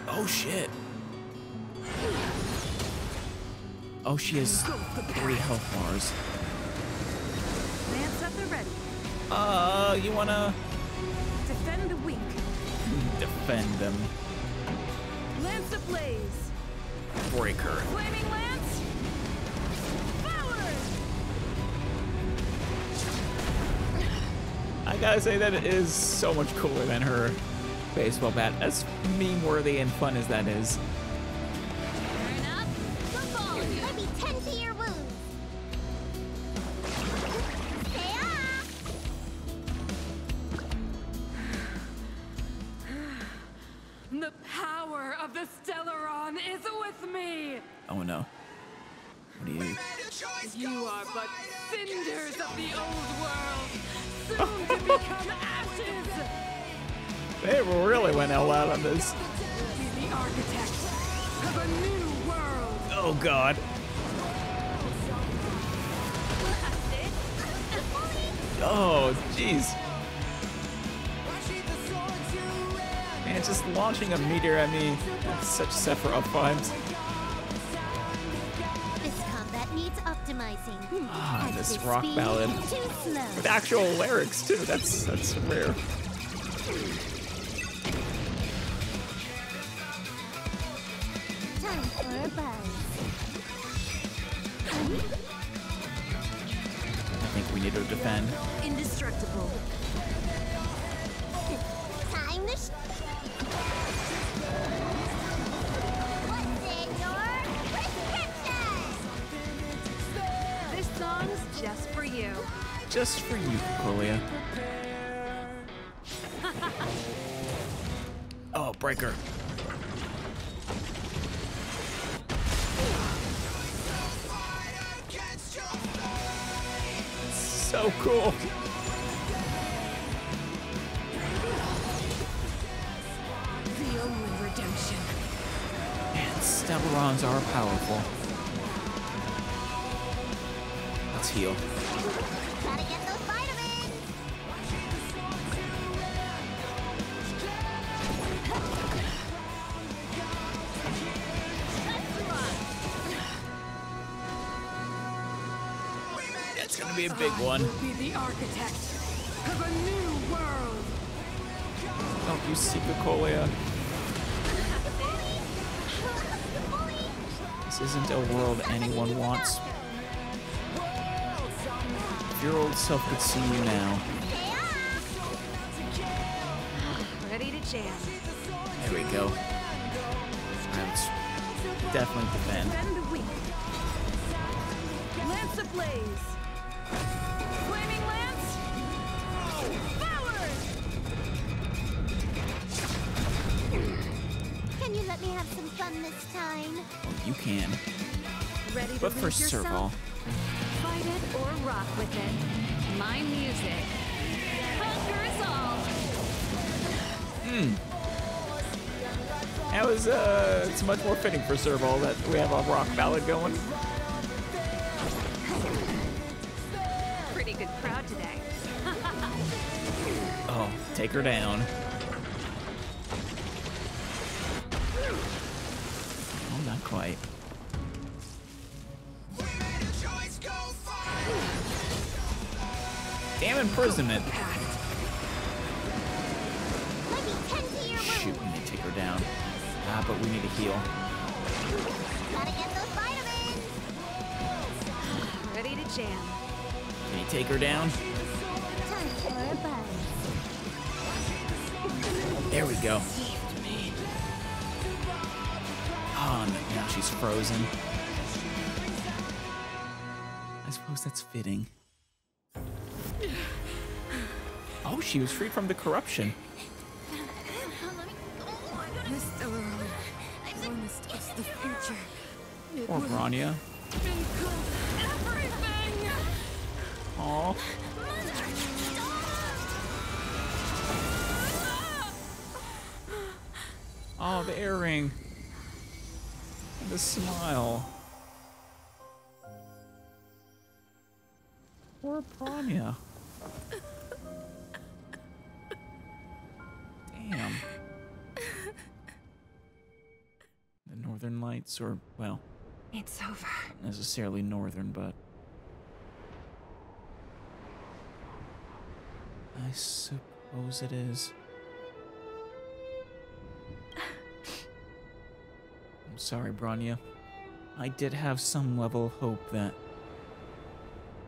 Oh shit! Oh, she has three health bars. Lance at the ready. Uh, you wanna defend the weak? Defend them. Lance ablaze. Breaker. Flaming lance. I gotta say that it is so much cooler than her baseball bat, as meme-worthy and fun as that is. Turn up the volume. Let me tend to your wounds. The power of the Stellaron is with me. Oh no. What do you? You are but cinders of the old world. Soon to become ashes. They really went all out on this. Be the architects of a new world. Oh god. Oh jeez. Man, just launching a meteor at me. That's such Sephiroth vibes. Ah, this rock ballad with actual lyrics too. That's that's rare. Time for a buzz. I think we need to defend. Indestructible. Time to sh Just for you. Just for you, Cocolia. Oh, breaker. So cool. The only redemption. Stellarons are powerful. Let's heal. Gotta get those vitamins. That's gonna be a big one. Be the architect of a new world. Don't you see Cocolia? This isn't a world anyone wants. If your old self could see you now. Ready to jam. There we go. Let's definitely defend. Lance ablaze. Flaming lance. Power. Can you let me have some fun this time? Well, you can. Ready to but for Serval. Fight it or rock with it. My music. Conquer us all. Hmm. That was, uh, it's much more fitting for Serval that we have a rock ballad going. Pretty good crowd today. Oh, take her down. Oh, not quite. Damn imprisonment. Shoot, we need to take her down. Ah, but we need to heal. Gotta get those vitamins. Ready to jam. Can you take her down? There we go. Oh, no, now she's frozen. I suppose that's fitting. Oh, she was free from the corruption. This Stellaron promised us the future. Or Bronya. Aw. Oh, the earring. And the smile. Poor Bronya. Damn. The Northern Lights, or, well... It's over. Not necessarily Northern, but... I suppose it is. I'm sorry, Bronya. I did have some level of hope that...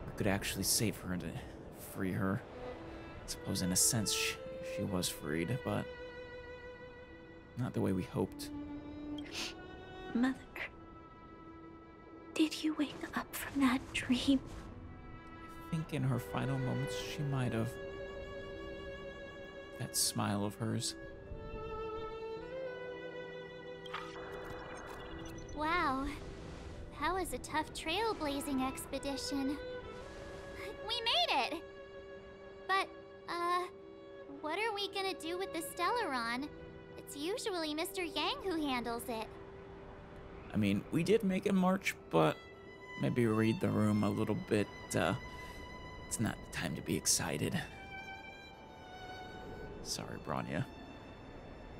I could actually save her and free her. I suppose, in a sense, she... She was freed, but not the way we hoped. Mother, did you wake up from that dream? I think in her final moments she might have. That smile of hers. Wow, that was a tough trailblazing expedition. We made it! But, uh... what are we gonna do with the Stellaron? It's usually Mister Yang who handles it. I mean, we did make a march, but maybe read the room a little bit. Uh, it's not the time to be excited. Sorry, Bronya.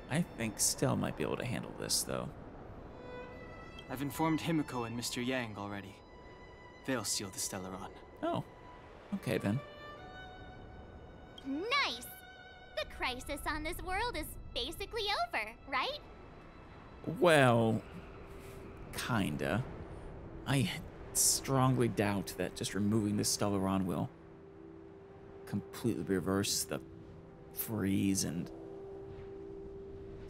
I think Stell might be able to handle this, though. I've informed Himeko and Mister Yang already. They'll seal the Stellaron. Oh, okay then. Nice! The crisis on this world is basically over, right? Well, kinda. I strongly doubt that just removing the Stellaron will completely reverse the freeze, and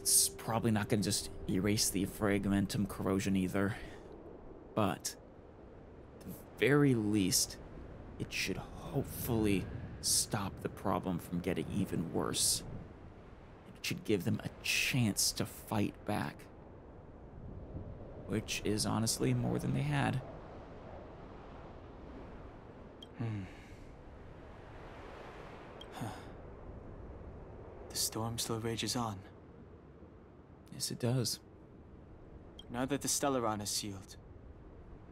it's probably not gonna just erase the Fragmentum corrosion either. But at the very least, it should hopefully stop the problem from getting even worse. It should give them a chance to fight back, which is honestly more than they had. Hmm. Huh. The storm still rages on. Yes, it does. Now that the Stellaron is sealed,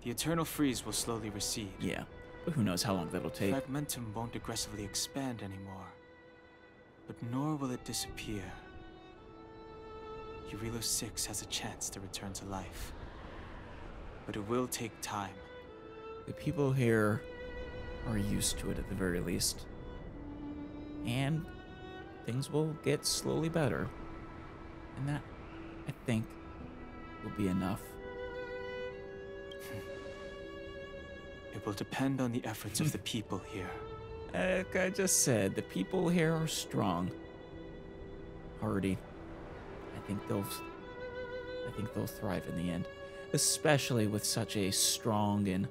the Eternal Freeze will slowly recede. Yeah, but who knows how long that'll take. Fragmentum won't aggressively expand anymore, but nor will it disappear. Eurelo six has a chance to return to life, but it will take time. The people here are used to it at the very least, and things will get slowly better, and that, I think, will be enough. It will depend on the efforts of the people here. Like I just said, the people here are strong, hardy. I think they'll, I think they'll thrive in the end, especially with such a strong and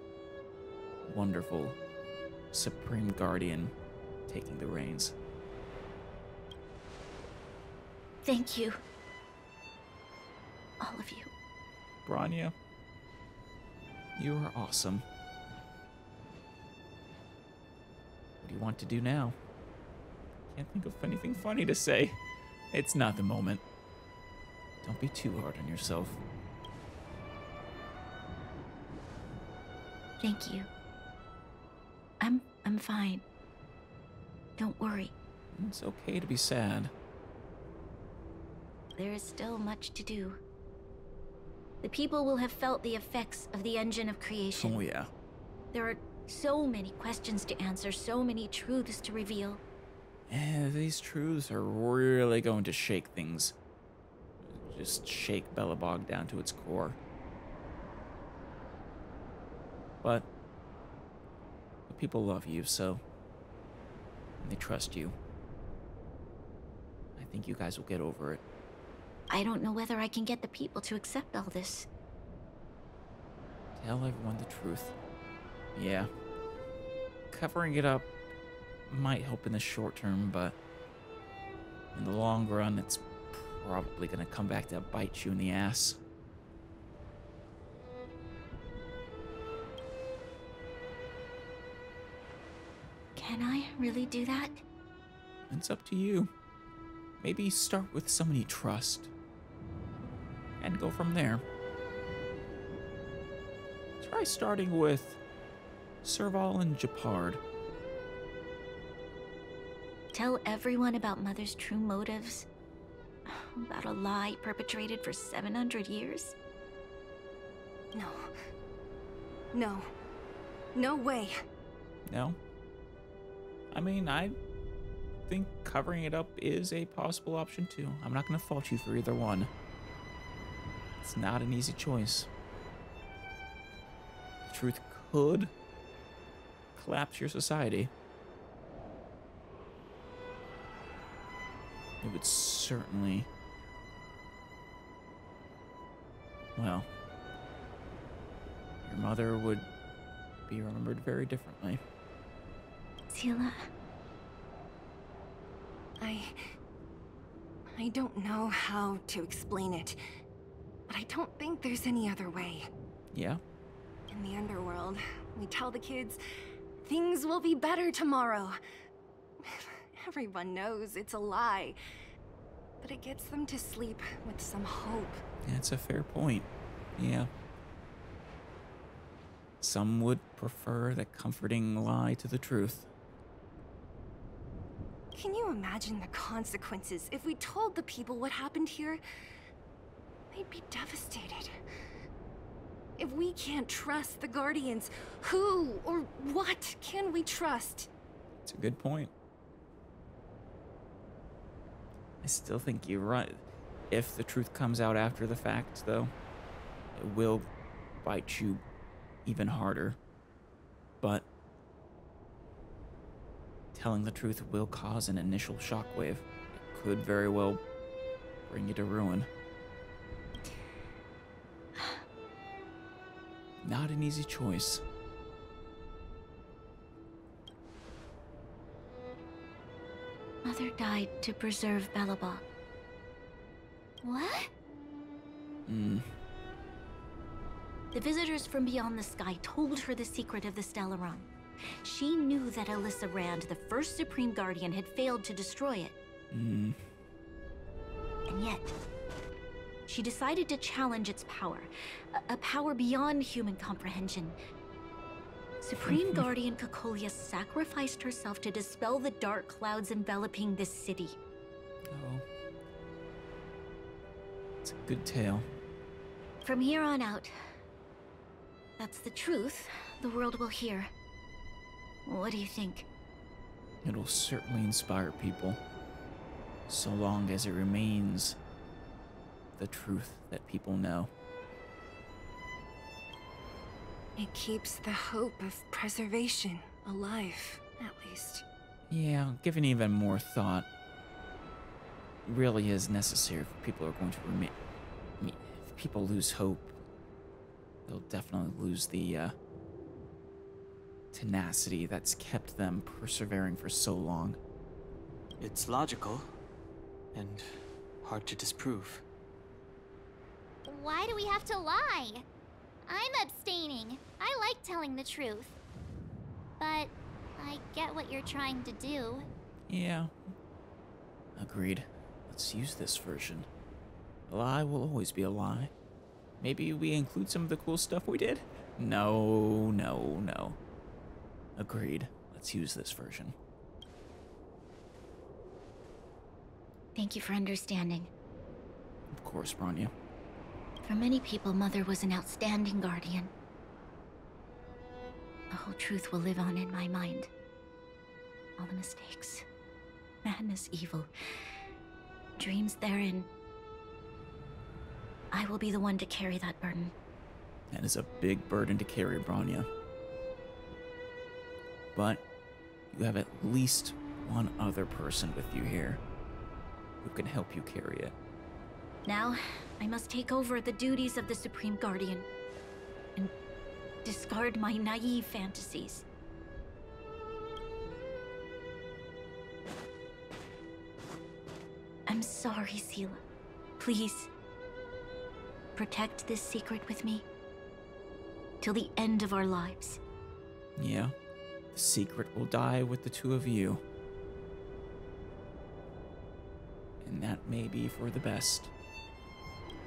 wonderful Supreme Guardian taking the reins. Thank you, all of you. Bronya, you are awesome. What do you want to do now? Can't think of anything funny to say. It's not the moment. Don't be too hard on yourself. Thank you. I'm I'm fine. Don't worry. It's okay to be sad. There is still much to do. The people will have felt the effects of the engine of creation. Oh yeah. There are so many questions to answer, so many truths to reveal. Yeah, these truths are really going to shake things. Just shake Belvobog down to its core. But the people love you, so they trust you. I think you guys will get over it. I don't know whether I can get the people to accept all this. Tell everyone the truth. Yeah. Covering it up might help in the short term, but in the long run, it's probably gonna come back to bite you in the ass. Can I really do that? It's up to you. Maybe start with someone you trust and go from there. Try starting with Serval and Gepard. Tell everyone about Mother's true motives. About a lie perpetrated for seven hundred years? No. No. No way. No? I mean, I think covering it up is a possible option too. I'm not going to fault you for either one. It's not an easy choice. The truth could collapse your society. It would certainly... Well, your mother would be remembered very differently. Zila, I... I don't know how to explain it, but I don't think there's any other way. Yeah? In the underworld, we tell the kids, things will be better tomorrow. Everyone knows it's a lie, but it gets them to sleep with some hope. That's a fair point. Yeah. Some would prefer the comforting lie to the truth. Can you imagine the consequences if we told the people what happened here? They'd be devastated. If we can't trust the Guardians, who or what can we trust? That's a good point. I still think you're right. If the truth comes out after the fact, though, it will bite you even harder. But telling the truth will cause an initial shockwave. It could very well bring you to ruin. Not an easy choice. Mother died to preserve Belvobog. What? Hmm. The visitors from beyond the sky told her the secret of the Stellaron. She knew that Alyssa Rand, the first Supreme Guardian, had failed to destroy it. Hmm. And yet, she decided to challenge its power, a, a power beyond human comprehension. Supreme Guardian Cocolia sacrificed herself to dispel the dark clouds enveloping this city. Oh. It's a good tale. From here on out, that's the truth the world will hear. What do you think? It'll certainly inspire people, so long as it remains the truth that people know. It keeps the hope of preservation alive, at least. Yeah, given even more thought, it really is necessary if people are going to remain. I mean, if people lose hope, they'll definitely lose the uh, tenacity that's kept them persevering for so long. It's logical, and hard to disprove. Why do we have to lie? I'm abstaining. I like telling the truth. But I get what you're trying to do. Yeah. Agreed. Let's use this version. A lie will always be a lie. Maybe we include some of the cool stuff we did? No, no, no. Agreed. Let's use this version. Thank you for understanding. Of course, Bronya. For many people, Mother was an outstanding guardian. The whole truth will live on in my mind. All the mistakes, madness, evil, dreams therein. I will be the one to carry that burden. That is a big burden to carry, Bronya. But you have at least one other person with you here who can help you carry it. Now, I must take over the duties of the Supreme Guardian and discard my naive fantasies. I'm sorry, Seele. Please, protect this secret with me till the end of our lives. Yeah, the secret will die with the two of you. And that may be for the best.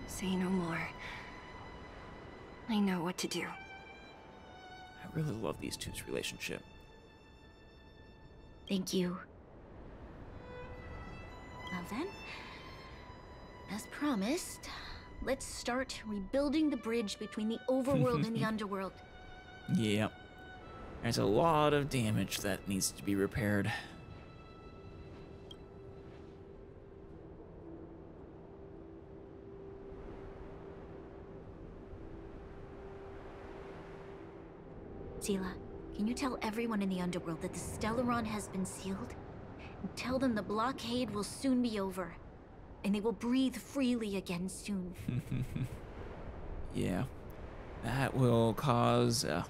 Say no more. I know what to do. I really love these two's relationship. Thank you. Well then, as promised, let's start rebuilding the bridge between the overworld and the underworld. Yeah. There's a lot of damage that needs to be repaired. Zila, can you tell everyone in the underworld that the Stellaron has been sealed? And tell them the blockade will soon be over, and they will breathe freely again soon. Yeah, that will cause uh,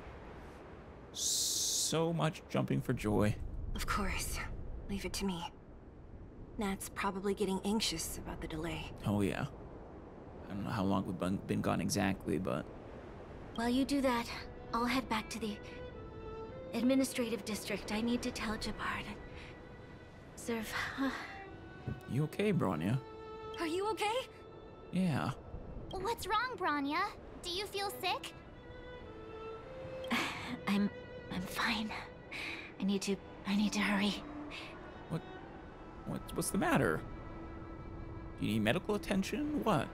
so much jumping for joy. Of course, leave it to me. Nat's probably getting anxious about the delay. Oh yeah, I don't know how long we've been gone exactly, but... While you do that, I'll head back to the administrative district. I need to tell Gepard. Serval. You okay, Bronya? Are you okay? Yeah. What's wrong, Bronya? Do you feel sick? I'm... I'm fine. I need to... I need to hurry. What... what what's the matter? Do you need medical attention? What?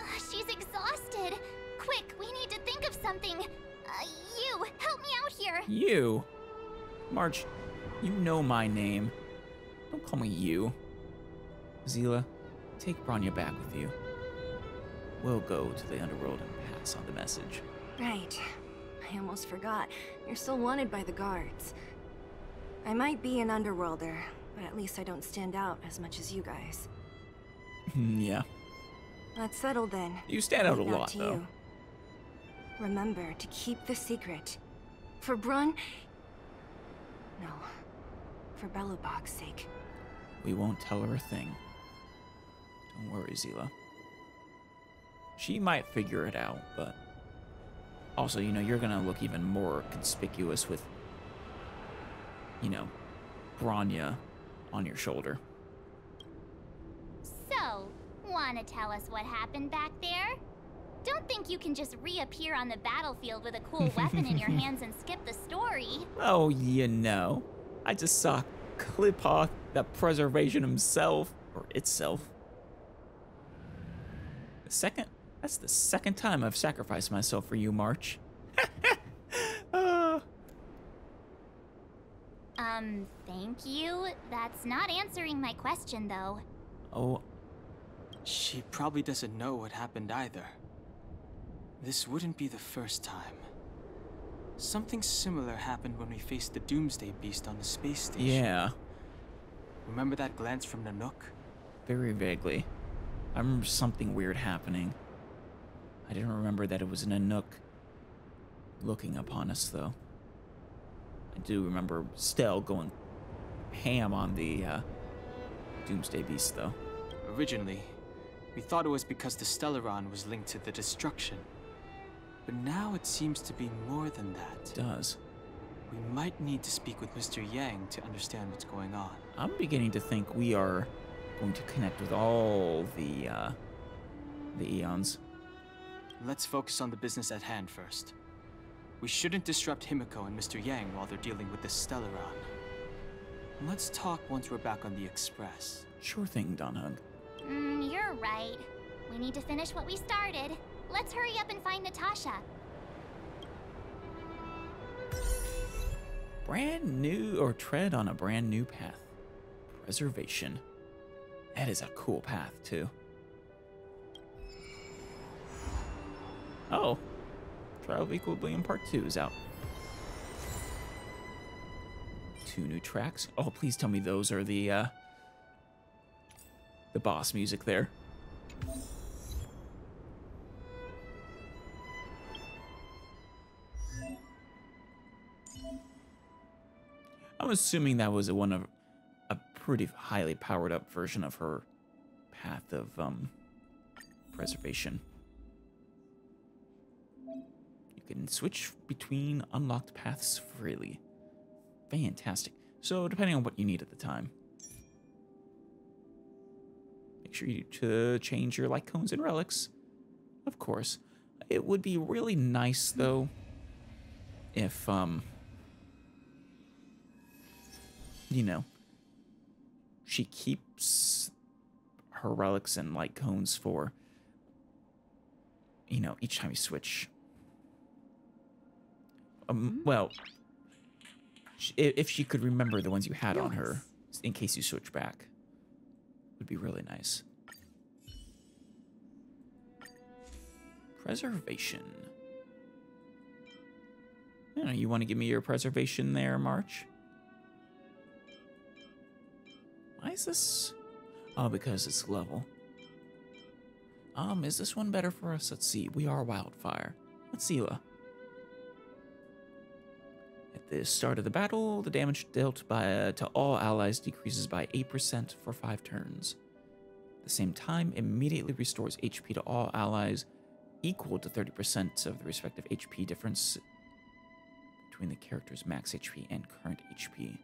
Uh, she's exhausted. Quick, we need to think of something. Uh, you, help me out here. You? March, you know my name. Don't call me you. Zila, take Bronya back with you. We'll go to the underworld and pass on the message. Right. I almost forgot. You're still wanted by the guards. I might be an underworlder, but at least I don't stand out as much as you guys. Yeah. That's settled then. You stand out a lot, though. You. Remember to keep the secret. For Brun... No. For Belvobog's sake. We won't tell her a thing. Don't worry, Zila. She might figure it out, but... Also, you know, you're gonna look even more conspicuous with... You know, Bronya on your shoulder. So, why want to tell us what happened back there? Don't think you can just reappear on the battlefield with a cool weapon in your hands and skip the story. Oh, you know, I just saw Cliphoth, the preservation himself, or itself. The second, that's the second time I've sacrificed myself for you, March. uh. Um, thank you. That's not answering my question, though. Oh. She probably doesn't know what happened either. This wouldn't be the first time. Something similar happened when we faced the Doomsday Beast on the space station. Yeah. Remember that glance from Nanook? Very vaguely. I remember something weird happening. I didn't remember that it was Nanook looking upon us, though. I do remember Stell going ham on the uh, Doomsday Beast, though. Originally, we thought it was because the Stellaron was linked to the destruction. But now it seems to be more than that. It does. We might need to speak with Mister Yang to understand what's going on. I'm beginning to think we are going to connect with all the, uh, the Eons. Let's focus on the business at hand first. We shouldn't disrupt Himeko and Mister Yang while they're dealing with the Stellaron. Let's talk once we're back on the Express. Sure thing, Dan Heng. Mm, you're right. We need to finish what we started. Let's hurry up and find Natasha. Brand new, or tread on a brand new path. Preservation. That is a cool path, too. Oh. Trial of Equilibrium Part two is out. Two new tracks. Oh, please tell me those are the, uh... the boss music there. I'm assuming that was a one of a pretty highly powered up version of her path of um, preservation. You can switch between unlocked paths freely. Fantastic. So depending on what you need at the time. Make sure you to change your light cones and relics. Of course. It would be really nice though if um you know, she keeps her relics and light cones for, you know, each time you switch. Um, well, if she could remember the ones you had on her in case you switch back, would be really nice. Preservation. I don't know, you want to give me your preservation there, March? Why is this? Oh, because it's level. Um, is this one better for us? Let's see. We are Wildfire. Let's Zila. At the start of the battle, the damage dealt by uh, to all allies decreases by eight percent for five turns. At the same time, immediately restores H P to all allies equal to thirty percent of the respective H P difference between the character's max H P and current H P.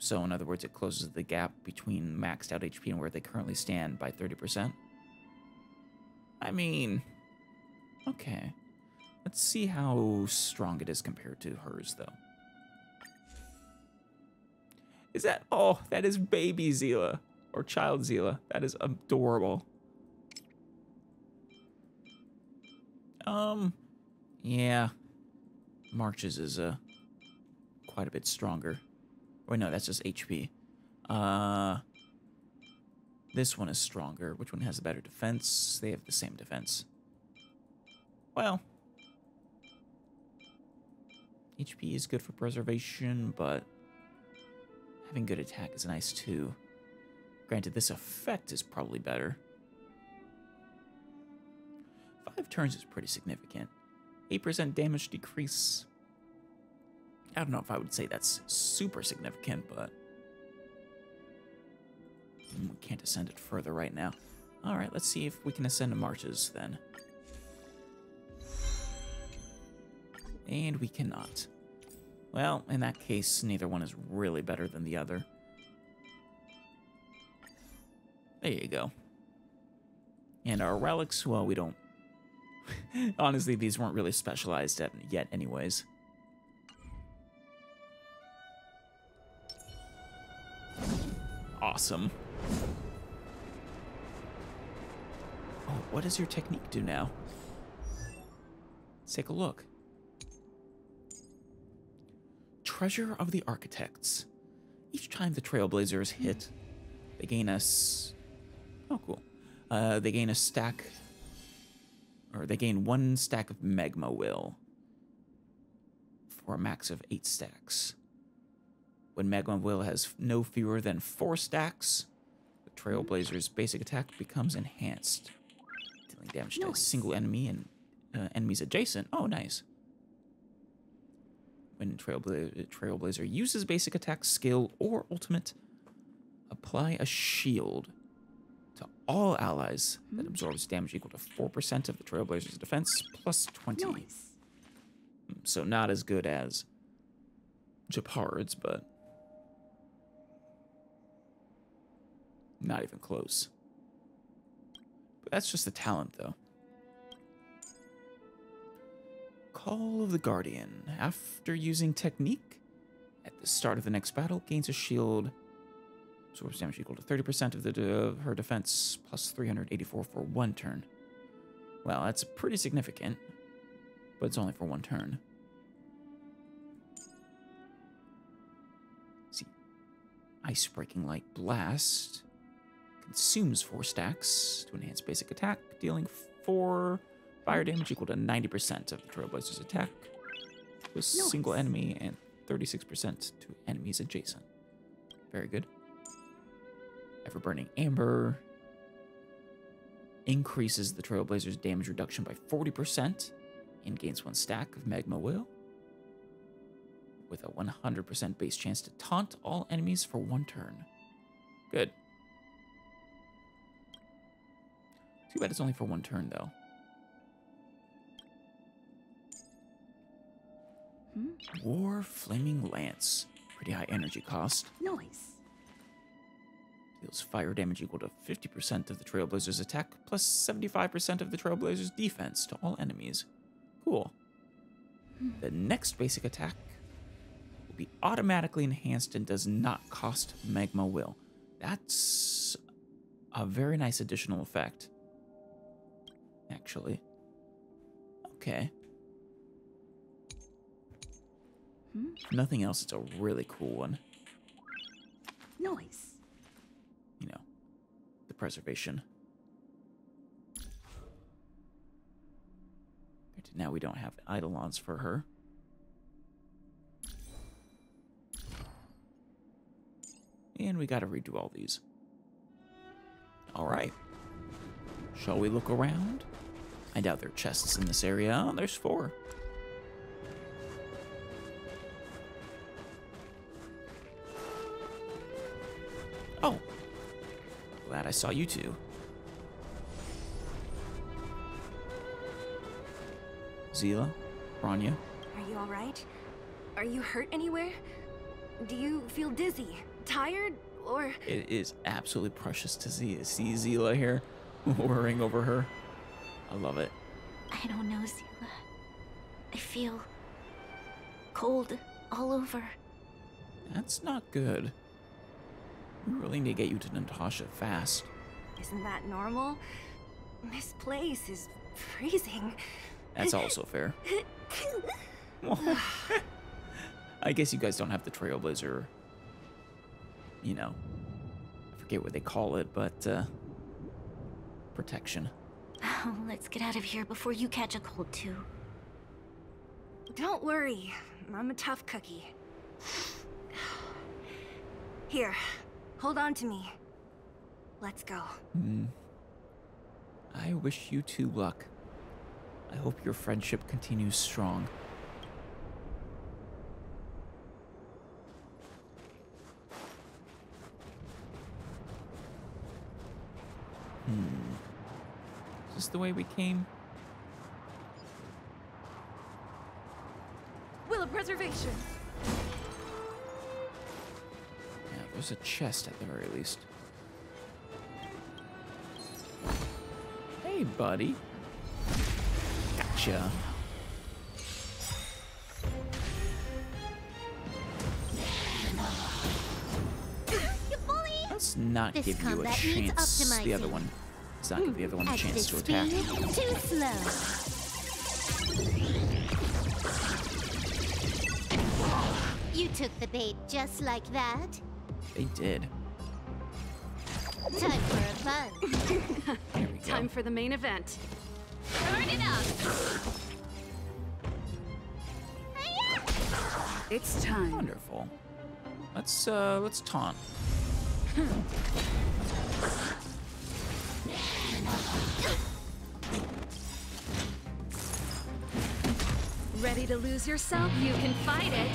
So, in other words, it closes the gap between maxed out H P and where they currently stand by thirty percent. I mean, okay. Let's see how strong it is compared to hers, though. Is that... oh, that is baby Zila. Or child Zila. That is adorable. Um, yeah. March's is uh, quite a bit stronger. Or no, that's just H P. Uh, this one is stronger. Which one has the better defense? They have the same defense. Well. H P is good for preservation, but having good attack is nice too. Granted, this effect is probably better. Five turns is pretty significant. eight percent damage decrease. I don't know if I would say that's super significant, but we can't ascend it further right now. All right, let's see if we can ascend to March's then. And we cannot. Well, in that case, neither one is really better than the other. There you go. And our relics, well, we don't... Honestly, these weren't really specialized yet anyways. Awesome. Oh, what does your technique do now? Let's take a look. Treasure of the Architects. Each time the Trailblazer is hit, they gain us... Oh, cool. Uh, they gain a stack... Or they gain one stack of Magma Will. For a max of eight stacks. When Magma Will has no fewer than four stacks, the Trailblazer's basic attack becomes enhanced. Dealing damage nice. to a single enemy and uh, enemies adjacent. Oh, nice. When Trailblazer, Trailblazer uses basic attack, skill, or ultimate, apply a shield to all allies that absorbs damage equal to four percent of the Trailblazer's defense plus twenty. Nice. So not as good as Gepard's, but not even close. But that's just the talent, though. Call of the Guardian. After using technique, at the start of the next battle, gains a shield. Absorbs damage equal to thirty percent of, the de of her defense, plus three hundred eighty-four for one turn. Well, that's pretty significant, but it's only for one turn. Let's see, Ice-breaking Light Blast consumes four stacks to enhance basic attack, dealing four. Fire damage equal to ninety percent of the Trailblazer's attack to a single enemy and thirty-six percent to enemies adjacent. Very good. Everburning Amber increases the Trailblazer's damage reduction by forty percent and gains one stack of Magma Will with a one hundred percent base chance to taunt all enemies for one turn. Good. Too bad it's only for one turn, though. War Flaming Lance. Pretty high energy cost. Nice. Deals fire damage equal to fifty percent of the Trailblazer's attack, plus seventy-five percent of the Trailblazer's defense to all enemies. Cool. The next basic attack will be automatically enhanced and does not cost Magma Will. That's a very nice additional effect, actually. Okay. If nothing else, it's a really cool one. Nice. You know, the preservation. Now we don't have Eidolons for her. And we gotta redo all these. Alright. Shall we look around? I doubt there are chests in this area. Oh, there's four. Oh, glad I saw you two. Zila, Bronya. Are you all right? Are you hurt anywhere? Do you feel dizzy, tired, or? It is absolutely precious to see, see Zila here, worrying over her. I love it. I don't know, Zila. I feel cold all over. That's not good. We really need to get you to Natasha fast. Isn't that normal? This place is freezing. That's also fair. Well, I guess you guys don't have the Trailblazer, you know, I forget what they call it, but uh, protection. Oh, let's get out of here before you catch a cold too. Don't worry, I'm a tough cookie. Here. Hold on to me. Let's go. Mm. I wish you two luck. I hope your friendship continues strong. Hmm. Is this the way we came? Will of Preservation! There's a chest at the very least. Hey, buddy. Gotcha. Let's not this give you a chance. The other one. Let's not give the other one a At chance to attack. Too slow. You took the bait just like that. They did. Time for a fun. Here we go. Time for the main event. Turn it up. It's time. Wonderful. Let's uh, let's taunt. Ready to lose yourself? You can fight it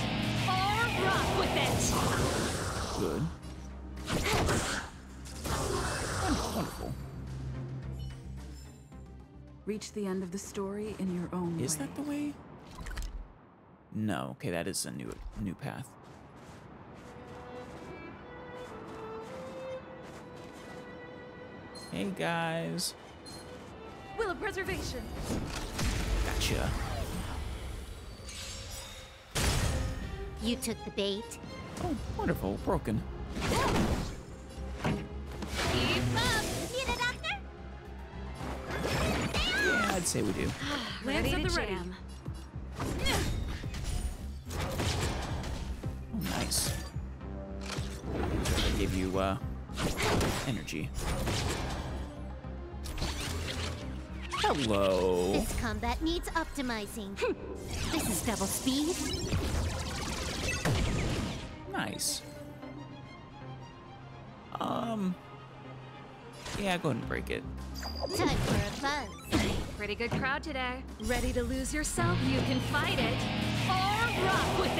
or rock with it. Good. Wonderful. Reach the end of the story in your own way. Is that the way? No. Okay, that is a new new path. Hey guys. Will of preservation. Gotcha. You took the bait. Oh, wonderful. Broken. Keep up. Need a doctor? Yeah, I'd say we do. Lance at the ram. Oh, nice. I gave you uh, energy. Hello. This combat needs optimizing. Hm. This is double speed. Nice. Um. Yeah, go ahead and break it. Time for a fun. Pretty good crowd today. Ready to lose yourself? You can fight it or rock with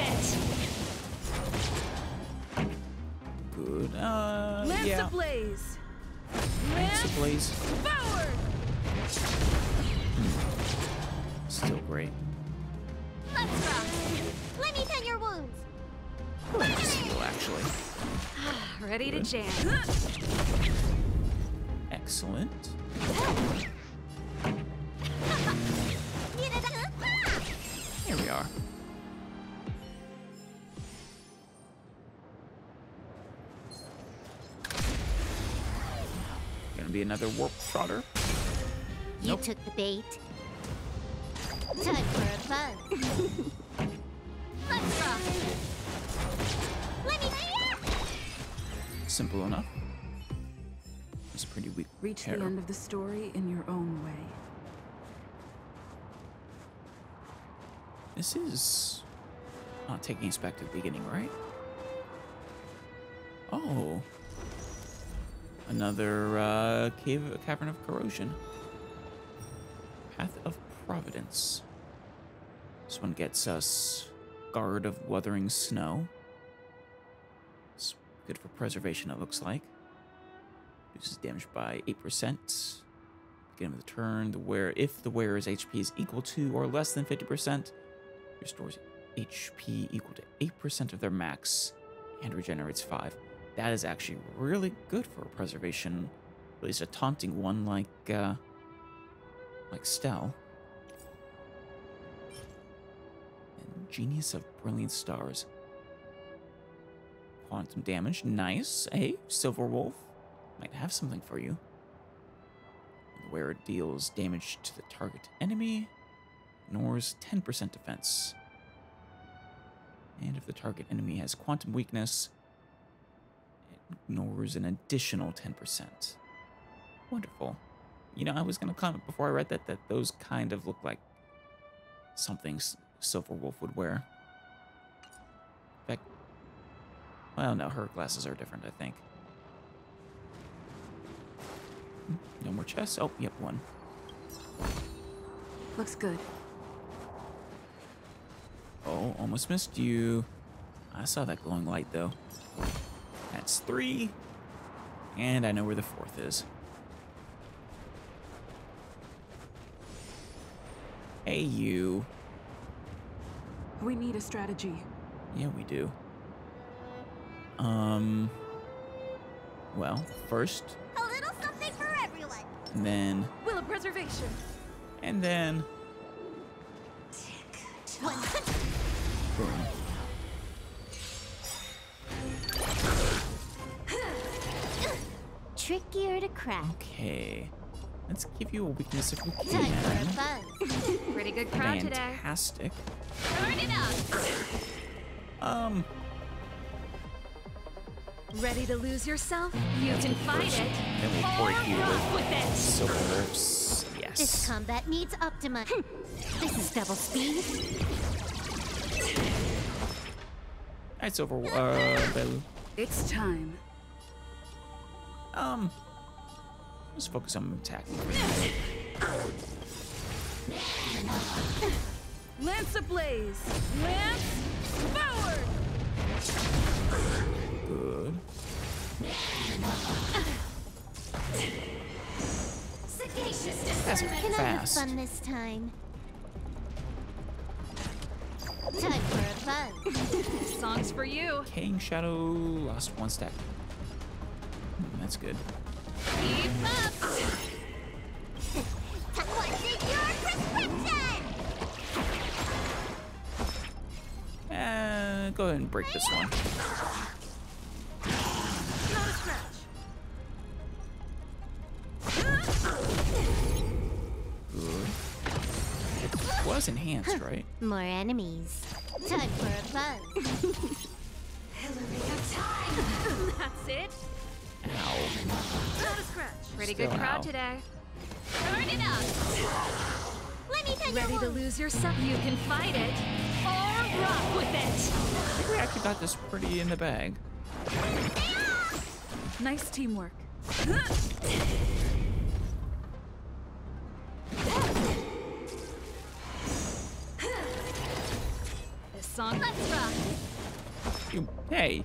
it. Good. Uh. Lance yeah. ablaze. Lance ablaze. Forward. Still great. Let's rock. Let me tend your wounds. Oh, skill, actually. Ready Good. to jam. Excellent. Here we are. Gonna be another warp trotter. You nope. took the bait. Time for a fun. Let's rock. Let me Simple enough. It's pretty weak. Reach terror. the end of the story in your own way. This is not taking us back to the beginning, right? Oh, another uh, cave, cavern of corrosion. Path of Providence. This one gets us Guard of Wuthering Snow. It's good for preservation, it looks like. Reduces damage by eight percent. Beginning of the turn, the wearer, if the wearer's H P is equal to or less than fifty percent, restores H P equal to eight percent of their max and regenerates five. That is actually really good for preservation, at least a taunting one like... Uh, Like Stell. And Genius of Brilliant Stars. Quantum damage. Nice. Hey, Silver Wolf. Might have something for you. Where it deals damage to the target enemy, ignores ten percent defense. And if the target enemy has quantum weakness, it ignores an additional ten percent. Wonderful. You know, I was going to comment before I read that, that those kind of look like something Silver Wolf would wear. In fact, well, no, her glasses are different, I think. No more chests? Oh, yep, one. Looks good. Oh, almost missed you. I saw that glowing light, though. That's three. And I know where the fourth is. Hey, you. We need a strategy. Yeah, we do. Um. Well, first. A little something for everyone. And then. We'll self-preservation. And then... Trickier to crack. Okay. Let's give you a weakness if we can. Time for fun. Pretty good crowd today. Fantastic. Turn it up. Um. Ready to lose yourself? You can fight it. Then we pour you with it. Silververse. Yes. This combat needs Optima. This is double speed. It's over. Uh, Bailu. It's time. Um. Let's focus on attacking. Lance ablaze! Lance forward! Good. Sagacious. That's fast. Can I have fun this time? Time for a fun. Songs for you. King Shadow lost one stack. Hmm, that's good. Keep up! Uh, go ahead and break this one. Not a scratch. Good. It was enhanced, right? More enemies. Time for a buzz. Hillary of time! That's it. Ow. Not a scratch. Pretty good crowd today. Turn it up. Let me tell Ready to lose yourself? You can fight it or rock with it. I think we actually got this pretty in the bag. Nice teamwork. This song. Let's rock. You, hey, you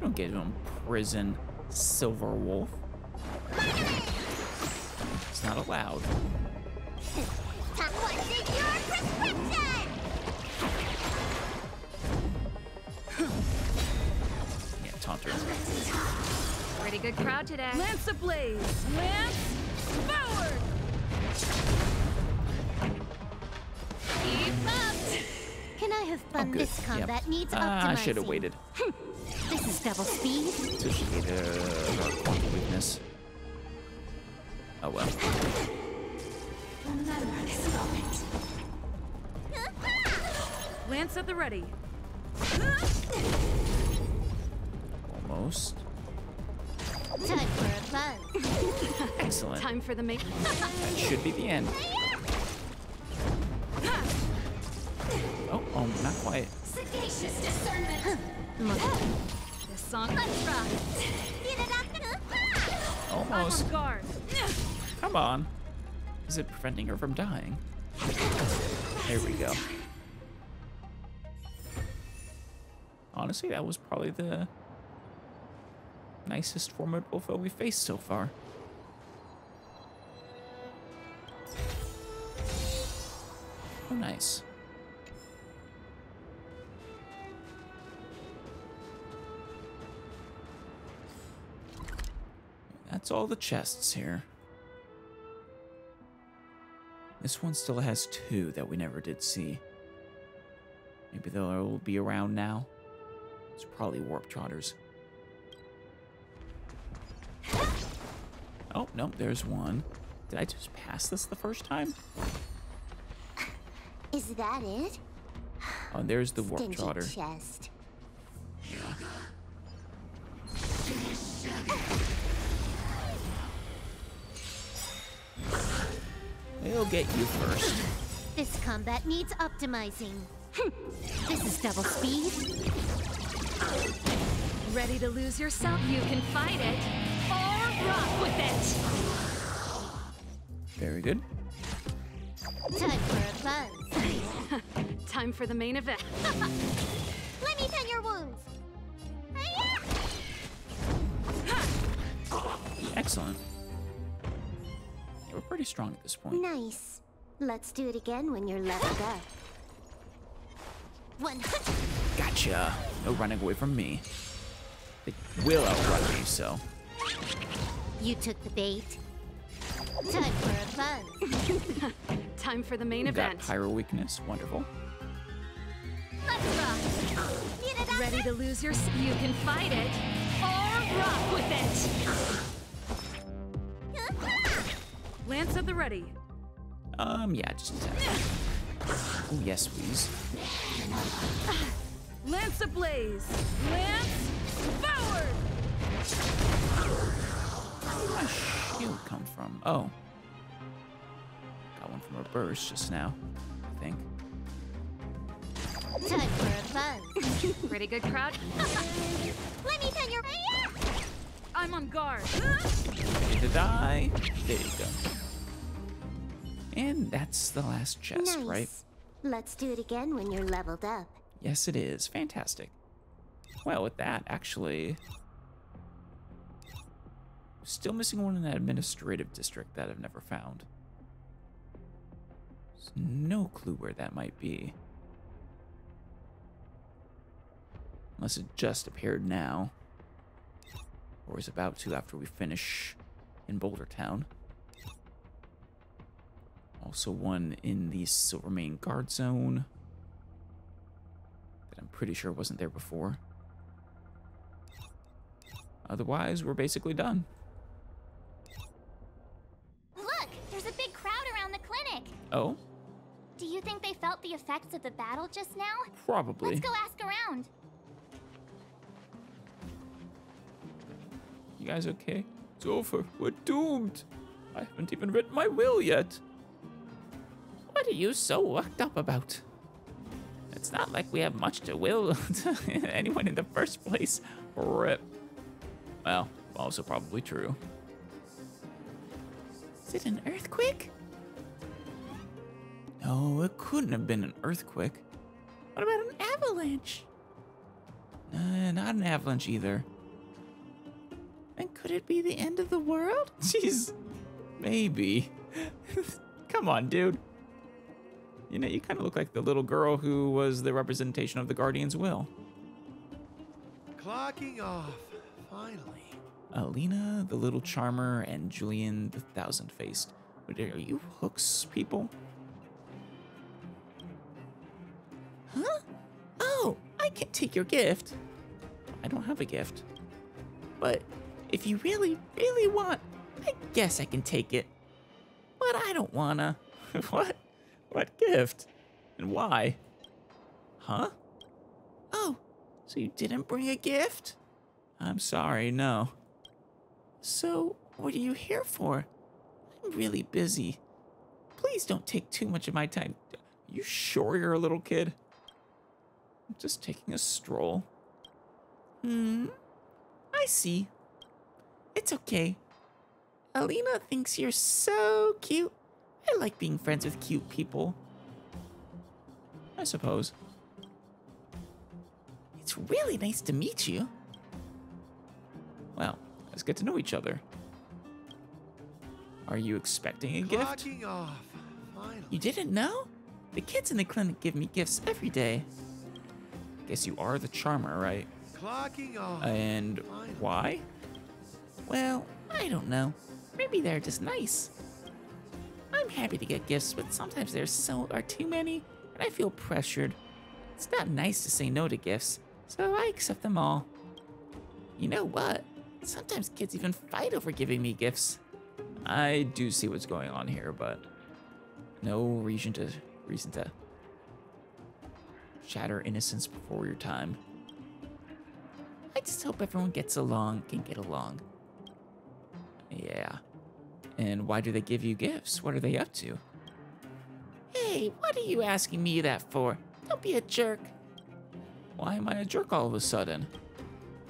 don't get him prison. Silver Wolf. It's not allowed. Yeah, taunter. Pretty good crowd today. Lance ablaze. Lance forward. Keep up. Can I have fun? Oh, this combat yep. needs uh, optimizing. I should have waited. This is double speed. So she gave her point of weakness. Oh well. Lance at the ready. Almost. Time for a fun. Excellent. Time for the make. That should be the end. Oh, oh, not quite. Sagacious discernment. This song. Let's rock. Almost. Come on. Is it preventing her from dying? There we go. Honestly, that was probably the nicest formidable foe we faced so far. Oh, nice. That's all the chests here. This one still has two that we never did see. Maybe they'll be around now. It's probably Warp Trotters. Oh, nope, there's one. Did I just pass this the first time? Is that it? Oh, there's the Warp Stingy Trotter. Chest. We'll get you first. This combat needs optimizing. This is double speed. Ready to lose yourself? You can fight it or rock with it. Very good. Time for a buzz. Time for the main event. Let me tend your wounds. Excellent. We're pretty strong at this point. Nice. Let's do it again when you're leveled up. One. Gotcha. No running away from me. They will outrun me, so. You took the bait. Time for a fun. Time for the main event. Got pyro weakness. Wonderful. Let's rock. Need it, ready to lose your? You can fight it or rock with it. Lance at the ready. Um. Yeah. Just in time. Oh yes, please. Lance ablaze. Lance forward. Where did my shield come from? Oh. Got one from a burst just now, I think. Time for a fun. Pretty good crowd. Let me turn your way. I'm on guard. Ready to die. There you go. And that's the last chest, nice. Right? Let's do it again when you're leveled up. Yes, it is. Fantastic. Well, with that, actually... Still missing one in that administrative district that I've never found. There's no clue where that might be. Unless it just appeared now. Or is about to after we finish in Boulder Town. Also one in the Silvermane Guard Zone. That I'm pretty sure wasn't there before. Otherwise, we're basically done. Oh? Do you think they felt the effects of the battle just now? Probably. Let's go ask around. You guys okay? It's over. We're doomed. I haven't even read my will yet. What are you so worked up about? It's not like we have much to will to anyone in the first place. Rip. Well, also probably true. Is it an earthquake? No, it couldn't have been an earthquake. What about an avalanche? Nah, not an avalanche either. And could it be the end of the world? Jeez, maybe. Come on, dude. You know, you kind of look like the little girl who was the representation of the Guardian's will. Clocking off, finally. Alina, the little charmer, and Julian, the thousand-faced. Are you Hook's people? Huh? Oh, I can take your gift. I don't have a gift. But if you really, really want, I guess I can take it. But I don't wanna. What? What gift? And why? Huh? Oh, so you didn't bring a gift? I'm sorry, no. So, what are you here for? I'm really busy. Please don't take too much of my time. You sure you're a little kid? Just taking a stroll. Hmm. I see. It's okay. Alina thinks you're so cute. I like being friends with cute people. I suppose. It's really nice to meet you. Well, let's get to know each other. Are you expecting a gift? Off. You didn't know? The kids in the clinic give me gifts every day. Guess you are the charmer, right? Clocking off. And why? Well, I don't know. Maybe they're just nice. I'm happy to get gifts, but sometimes there so are too many, and I feel pressured. It's not nice to say no to gifts, so I accept them all. You know what? Sometimes kids even fight over giving me gifts. I do see what's going on here, but no reason to reason to. shatter innocence before your time. I just hope everyone gets along, can get along. Yeah. And why do they give you gifts? What are they up to? Hey, what are you asking me that for? Don't be a jerk. Why am I a jerk all of a sudden?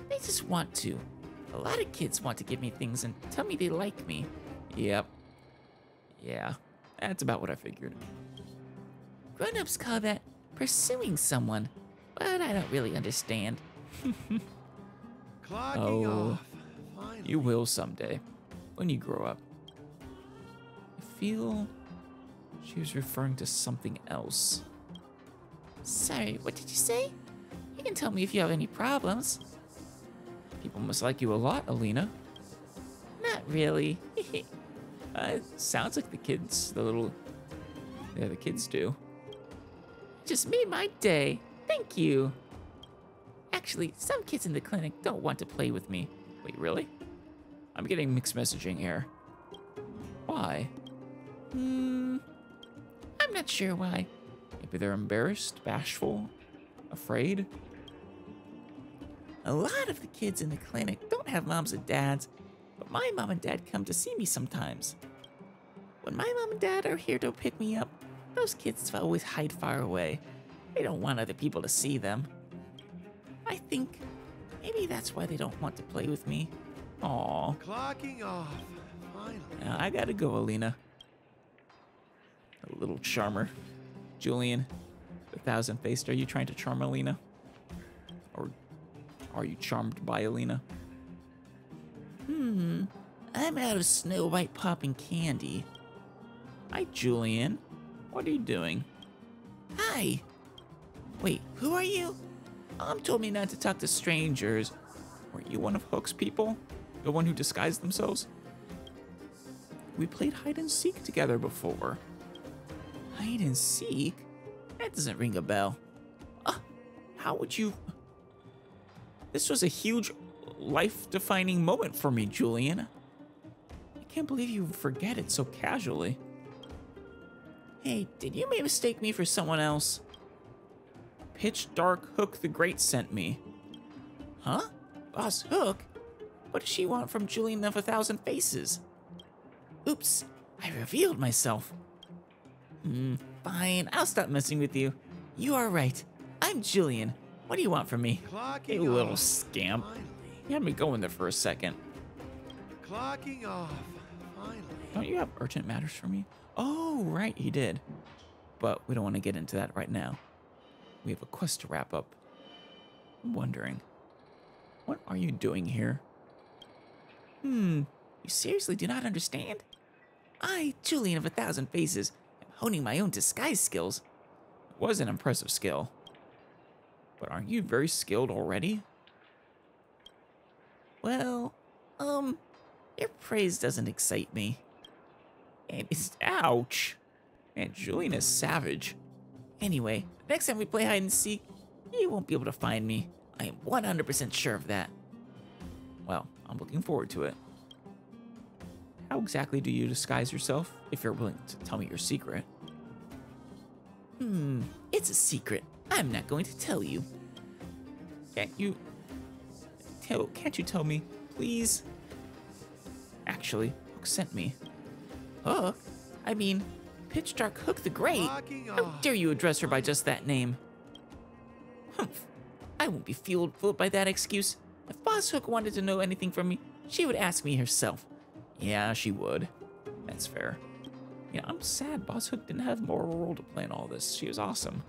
They just want to. A lot of kids want to give me things and tell me they like me. Yep. Yeah, that's about what I figured. Grown-ups call that pursuing someone, but I don't really understand. Clocking oh, off. You will someday, when you grow up. I feel she was referring to something else. Sorry, what did you say? You can tell me if you have any problems. People must like you a lot, Alina. Not really. Uh, it sounds like the kids, the little, yeah, the kids do. Just made my day. Thank you. Actually, some kids in the clinic don't want to play with me. Wait, really? I'm getting mixed messaging here. Why? Hmm, I'm not sure why. Maybe they're embarrassed, bashful, afraid. A lot of the kids in the clinic don't have moms and dads, but my mom and dad come to see me sometimes. When my mom and dad are here to pick me up, those kids always hide far away. They don't want other people to see them. I think maybe that's why they don't want to play with me. Aww. Clocking off. Finally. Now, I gotta go, Alina. A little charmer. Julian, the thousand-faced, are you trying to charm Alina? Or are you charmed by Alina? Hmm. I'm out of Snow White popping candy. Hi, Julian. What are you doing? Hi. Wait, who are you? Mom told me not to talk to strangers. Weren't you one of Hook's people? The one who disguised themselves? We played hide and seek together before. Hide and seek? That doesn't ring a bell. Uh, how would you... This was a huge, life-defining moment for me, Julian. I can't believe you forget it so casually. Hey, did you maybe mistake me for someone else? Pitch Dark Hook the Great sent me. Huh? Boss Hook? What does she want from Julian of a Thousand Faces? Oops, I revealed myself. Hmm, fine, I'll stop messing with you. You are right. I'm Julian. What do you want from me? Clocking hey, little off. Scamp. Finally. You had me going there for a second. Clocking off. Finally. Don't you have urgent matters for me? Oh, right, he did. But we don't want to get into that right now. We have a quest to wrap up. I'm wondering, what are you doing here? Hmm, you seriously do not understand? I, Julian of a Thousand Faces, am honing my own disguise skills. It was an impressive skill. But aren't you very skilled already? Well, um, your praise doesn't excite me. And it's, ouch! Man, Julian is savage. Anyway, next time we play hide and seek, you won't be able to find me. I am one hundred percent sure of that. Well, I'm looking forward to it. How exactly do you disguise yourself, if you're willing to tell me your secret? Hmm, it's a secret. I'm not going to tell you. Can't you... Tell, can't you tell me, please? Actually, Hook sent me. Hook? I mean... Pitch Dark Hook the Great? How dare you address her by just that name? Humph. I won't be fueled, fooled by that excuse. If Boss Hook wanted to know anything from me, she would ask me herself. Yeah, she would. That's fair. Yeah, I'm sad Boss Hook didn't have more role to play in all this. She was awesome.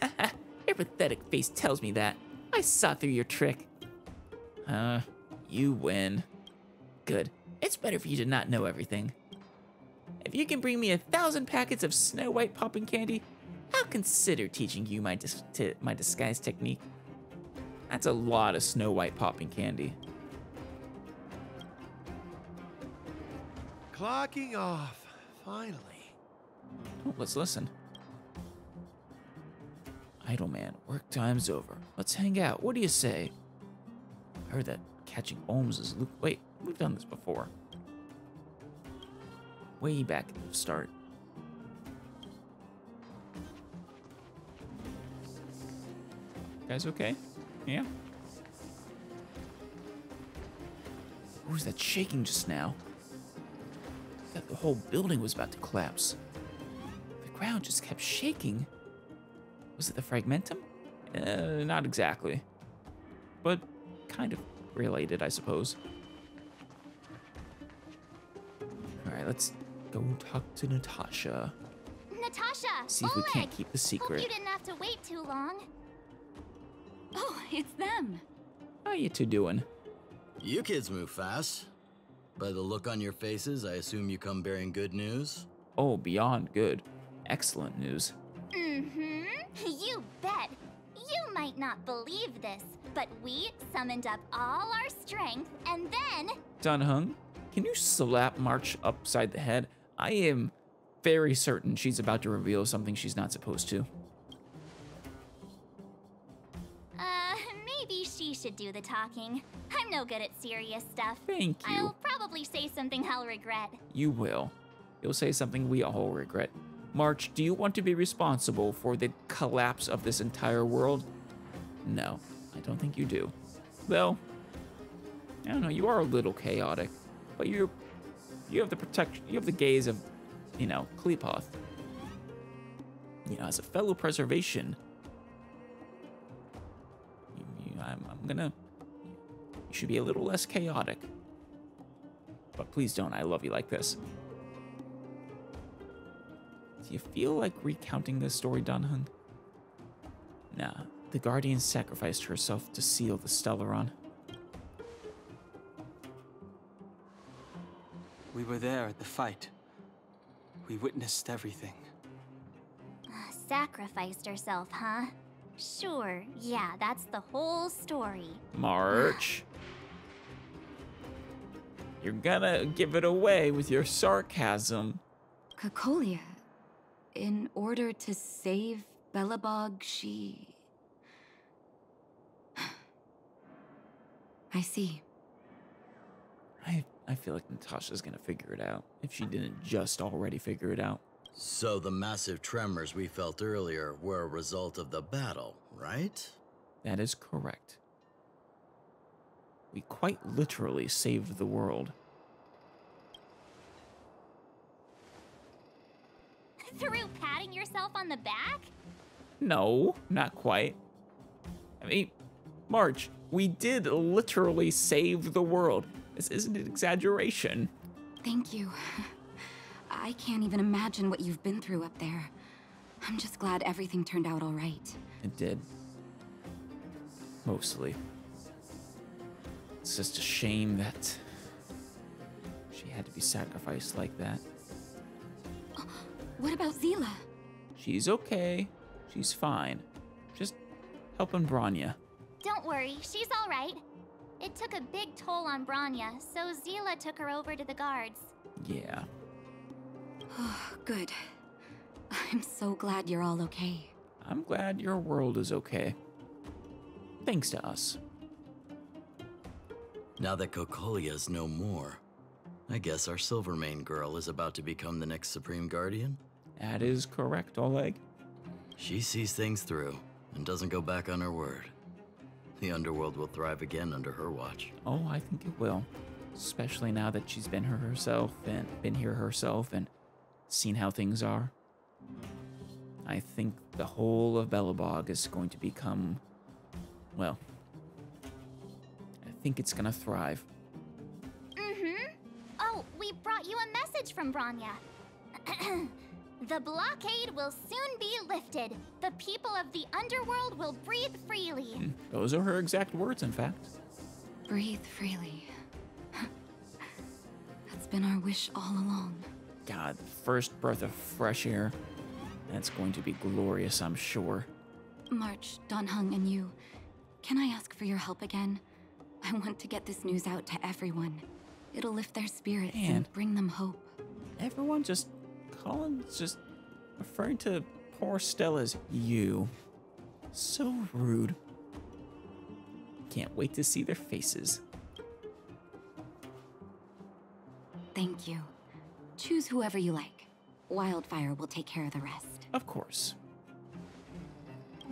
Haha, your pathetic face tells me that. I saw through your trick. Uh, you win. Good. It's better for you to not know everything. If you can bring me a thousand packets of Snow White popping candy, I'll consider teaching you my dis my disguise technique. That's a lot of Snow White popping candy. Clocking off, finally. Oh, let's listen. Idle man, work time's over. Let's hang out. What do you say? I heard that catching ohms is loop. Wait, we've done this before. Way back at the start. You guys okay? Yeah? What was that shaking just now? I thought the whole building was about to collapse. The ground just kept shaking. Was it the Fragmentum? Uh, not exactly. But kind of related, I suppose. Alright, let's... Go talk to Natasha. Natasha! See if Oleg, we can't keep the secret. Hope you didn't have to wait too long. Oh, it's them. How you two doing? You kids move fast. By the look on your faces, I assume you come bearing good news? Oh, beyond good. Excellent news. Mm-hmm. You bet. You might not believe this, but we summoned up all our strength and then... Dan Heng? Can you slap March upside the head? I am very certain she's about to reveal something she's not supposed to. Uh, maybe she should do the talking. I'm no good at serious stuff. Thank you. I'll probably say something I'll regret. You will. You'll say something we all regret. March, do you want to be responsible for the collapse of this entire world? No, I don't think you do. Though, I don't know, you are a little chaotic, but you you have the protection, you have the gaze of, you know, Kleepoth. You know, as a fellow preservation, you, you, I'm, I'm gonna, you should be a little less chaotic. But please don't, I love you like this. Do you feel like recounting this story, Dan Heng? Nah, the Guardian sacrificed herself to seal the Stellaron. We were there at the fight. We witnessed everything. Uh, sacrificed herself, huh? Sure, yeah, that's the whole story. March. You're gonna give it away with your sarcasm. Cocolia. In order to save Belvobog, she... I see. I I feel like Natasha's gonna figure it out, if she didn't just already figure it out. So the massive tremors we felt earlier were a result of the battle, right? That is correct. We quite literally saved the world. Through patting yourself on the back? No, not quite. I mean, March, we did literally save the world. This isn't an exaggeration. Thank you. I can't even imagine what you've been through up there. I'm just glad everything turned out all right. It did. Mostly. It's just a shame that she had to be sacrificed like that. What about Zila? She's okay. She's fine. Just helping Bronya. Don't worry, she's all right. It took a big toll on Bronya, so Zila took her over to the guards. Yeah. Oh, good. I'm so glad you're all okay. I'm glad your world is okay. Thanks to us. Now that Cocolia's no more, I guess our Silvermane girl is about to become the next Supreme Guardian? That is correct, Oleg. She sees things through and doesn't go back on her word. The underworld will thrive again under her watch. Oh, I think it will. Especially now that she's been here herself and been here herself and seen how things are. I think the whole of Belvobog is going to become, well, I think it's going to thrive. Mm-hmm. Oh, we brought you a message from Bronya. The blockade will soon be lifted. The people of the underworld will breathe freely. Those are her exact words, in fact. Breathe freely. That's been our wish all along. God, the first breath of fresh air. That's going to be glorious, I'm sure. March, Dan Heng, and you, can I ask for your help again? I want to get this news out to everyone. It'll lift their spirits and, and bring them hope. Everyone just... Colin's just referring to poor Stella's you. So rude. Can't wait to see their faces. Thank you. Choose whoever you like. Wildfire will take care of the rest. Of course.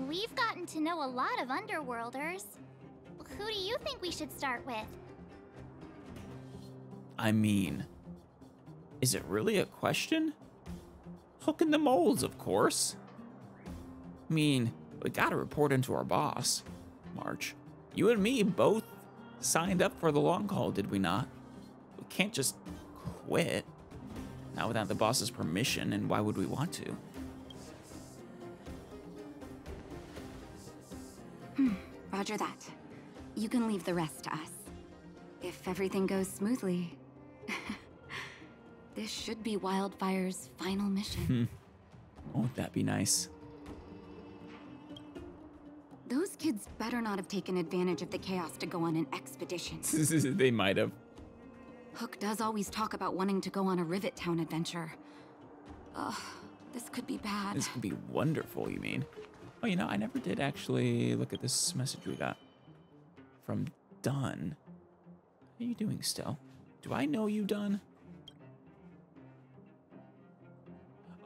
We've gotten to know a lot of Underworlders. Who do you think we should start with? I mean... Is it really a question? Hook in the molds, of course. I mean, we gotta report into our boss. March, you and me both signed up for the long haul, did we not? We can't just quit. Not without the boss's permission, and why would we want to? Hmm, roger that. You can leave the rest to us. If everything goes smoothly... This should be Wildfire's final mission. Won't that be nice? Those kids better not have taken advantage of the chaos to go on an expedition. They might have. Hook does always talk about wanting to go on a Rivet Town adventure. Ugh, this could be bad. This could be wonderful, you mean? Oh, you know, I never did actually look at this message we got from Dunn. How are you doing still? Do I know you, Dunn?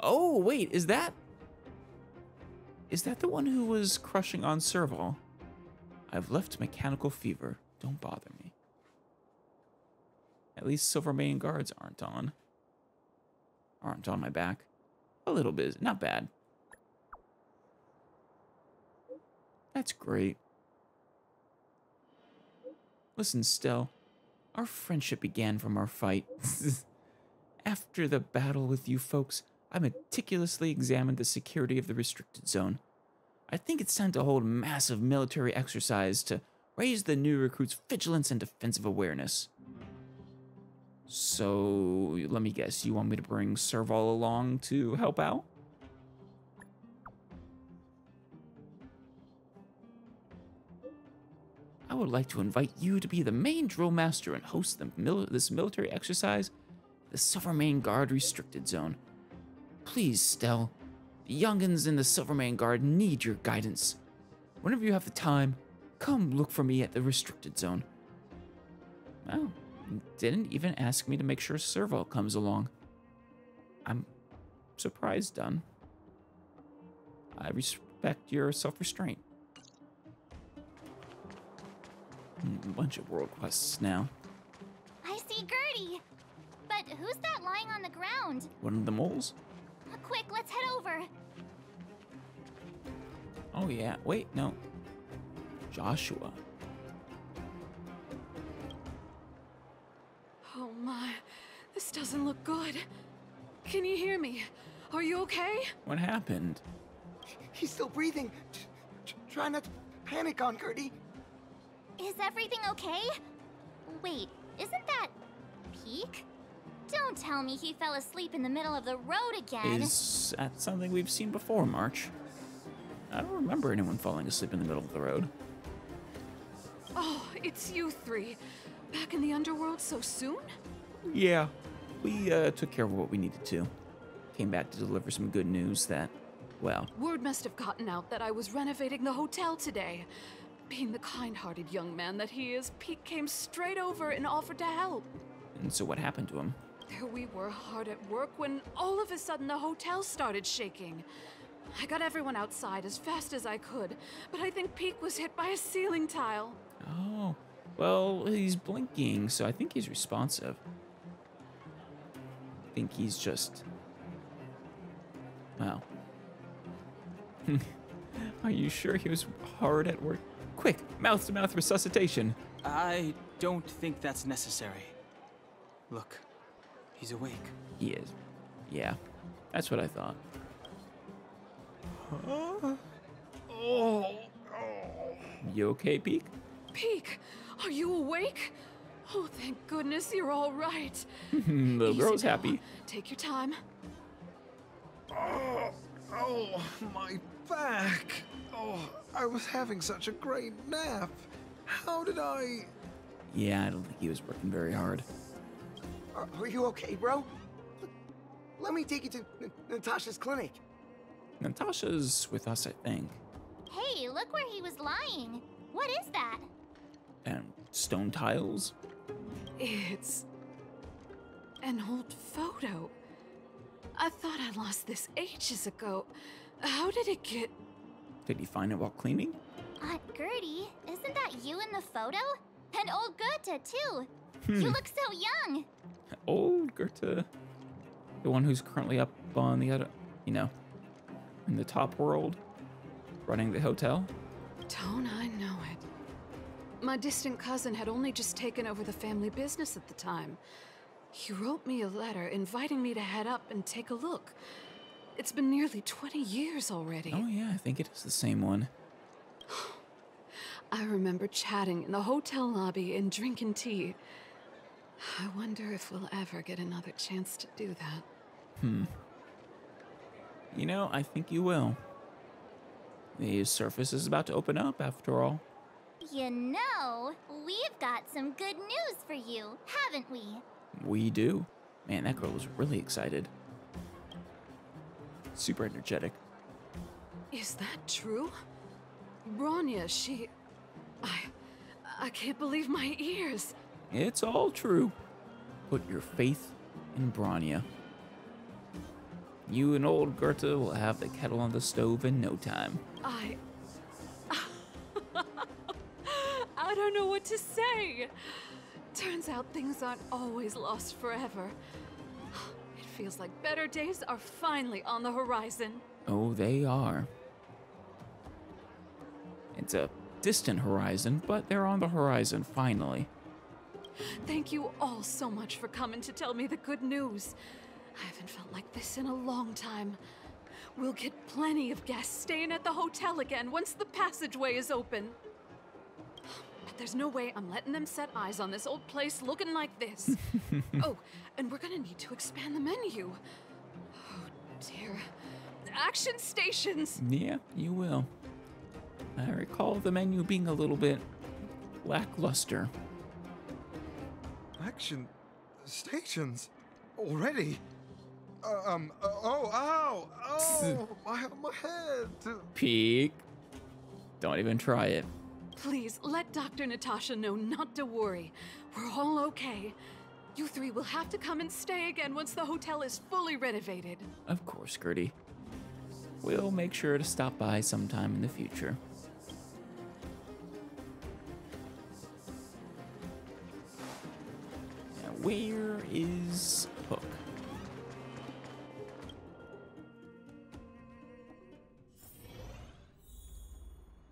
Oh, wait, is that... Is that the one who was crushing on Serval? I've left mechanical fever. Don't bother me. At least Silvermane Guards aren't on. Aren't on my back. A little bit. Not bad. That's great. Listen, Stell. Our friendship began from our fight. After the battle with you folks, I meticulously examined the security of the Restricted Zone. I think it's time to hold a massive military exercise to raise the new recruits' vigilance and defensive awareness. So, let me guess, you want me to bring Serval along to help out? I would like to invite you to be the main drill master and host the mil this military exercise, the Silvermane Guard Restricted Zone. Please, Stell. The young'uns in the Silvermane Guard need your guidance. Whenever you have the time, come look for me at the Restricted Zone. Oh, didn't even ask me to make sure Serval comes along. I'm surprised, Dunn. I respect your self-restraint. A bunch of world quests now. I see Gertie. But who's that lying on the ground? One of the moles? Quick, let's head over. Oh yeah, wait, no. Joshua. Oh my, this doesn't look good. Can you hear me? Are you okay? What happened? He's still breathing. Try not to panic on Gertie. Is everything okay? Wait, isn't that Peak? Don't tell me he fell asleep in the middle of the road again. Is that something we've seen before, March? I don't remember anyone falling asleep in the middle of the road. Oh, it's you three. Back in the underworld so soon? Yeah, we uh, took care of what we needed to. Came back to deliver some good news that, well... Word must have gotten out that I was renovating the hotel today. Being the kind-hearted young man that he is, Pete came straight over and offered to help. And so what happened to him? There we were hard at work when all of a sudden the hotel started shaking. I got everyone outside as fast as I could, but I think Peak was hit by a ceiling tile. Oh, well, he's blinking, so I think he's responsive. I think he's just... Wow. Are you sure he was hard at work? Quick, mouth-to-mouth resuscitation. I don't think that's necessary. Look. He's awake. He is. Yeah. That's what I thought. Huh? Oh. You okay, Peak? Peak, are you awake? Oh, thank goodness you're all right. The Easy girl's now. Happy. Take your time. Oh, oh, my back. Oh, I was having such a great nap. How did I... Yeah, I don't think he was working very hard. Are you okay, bro? Let me take you to N Natasha's clinic. Natasha's with us, I think. Hey, look where he was lying. What is that? And stone tiles? It's an old photo. I thought I lost this ages ago. How did it get... Did he find it while cleaning? Aunt Gertie, isn't that you in the photo? And old Goethe, too. Hmm. You look so young. Old Goethe, the one who's currently up on the other, you know, in the top world, running the hotel. Don't I know it? My distant cousin had only just taken over the family business at the time. He wrote me a letter inviting me to head up and take a look. It's been nearly twenty years already. Oh yeah, I think it is the same one. I remember chatting in the hotel lobby and drinking tea. I wonder if we'll ever get another chance to do that. Hmm. You know, I think you will. The surface is about to open up, after all. You know, we've got some good news for you, haven't we? We do. Man, that girl was really excited. Super energetic. Is that true? Bronya, she... I... I can't believe my ears. It's all true. Put your faith in Bronya. You and old Gerta will have the kettle on the stove in no time. I... I don't know what to say. Turns out things aren't always lost forever. It feels like better days are finally on the horizon. Oh, they are. It's a distant horizon, but they're on the horizon finally. Thank you all so much for coming to tell me the good news. I haven't felt like this in a long time. We'll get plenty of guests staying at the hotel again once the passageway is open. But there's no way I'm letting them set eyes on this old place looking like this. Oh, and we're gonna need to expand the menu. Oh dear. Action stations! Yeah, you will. I recall the menu being a little bit lackluster. Action stations? Already? Uh, um, uh, oh, ow! Oh, my, my head! Peek. Don't even try it. Please, let Doctor Natasha know not to worry. We're all okay. You three will have to come and stay again once the hotel is fully renovated. Of course, Gertie. We'll make sure to stop by sometime in the future. Now, where is Hook?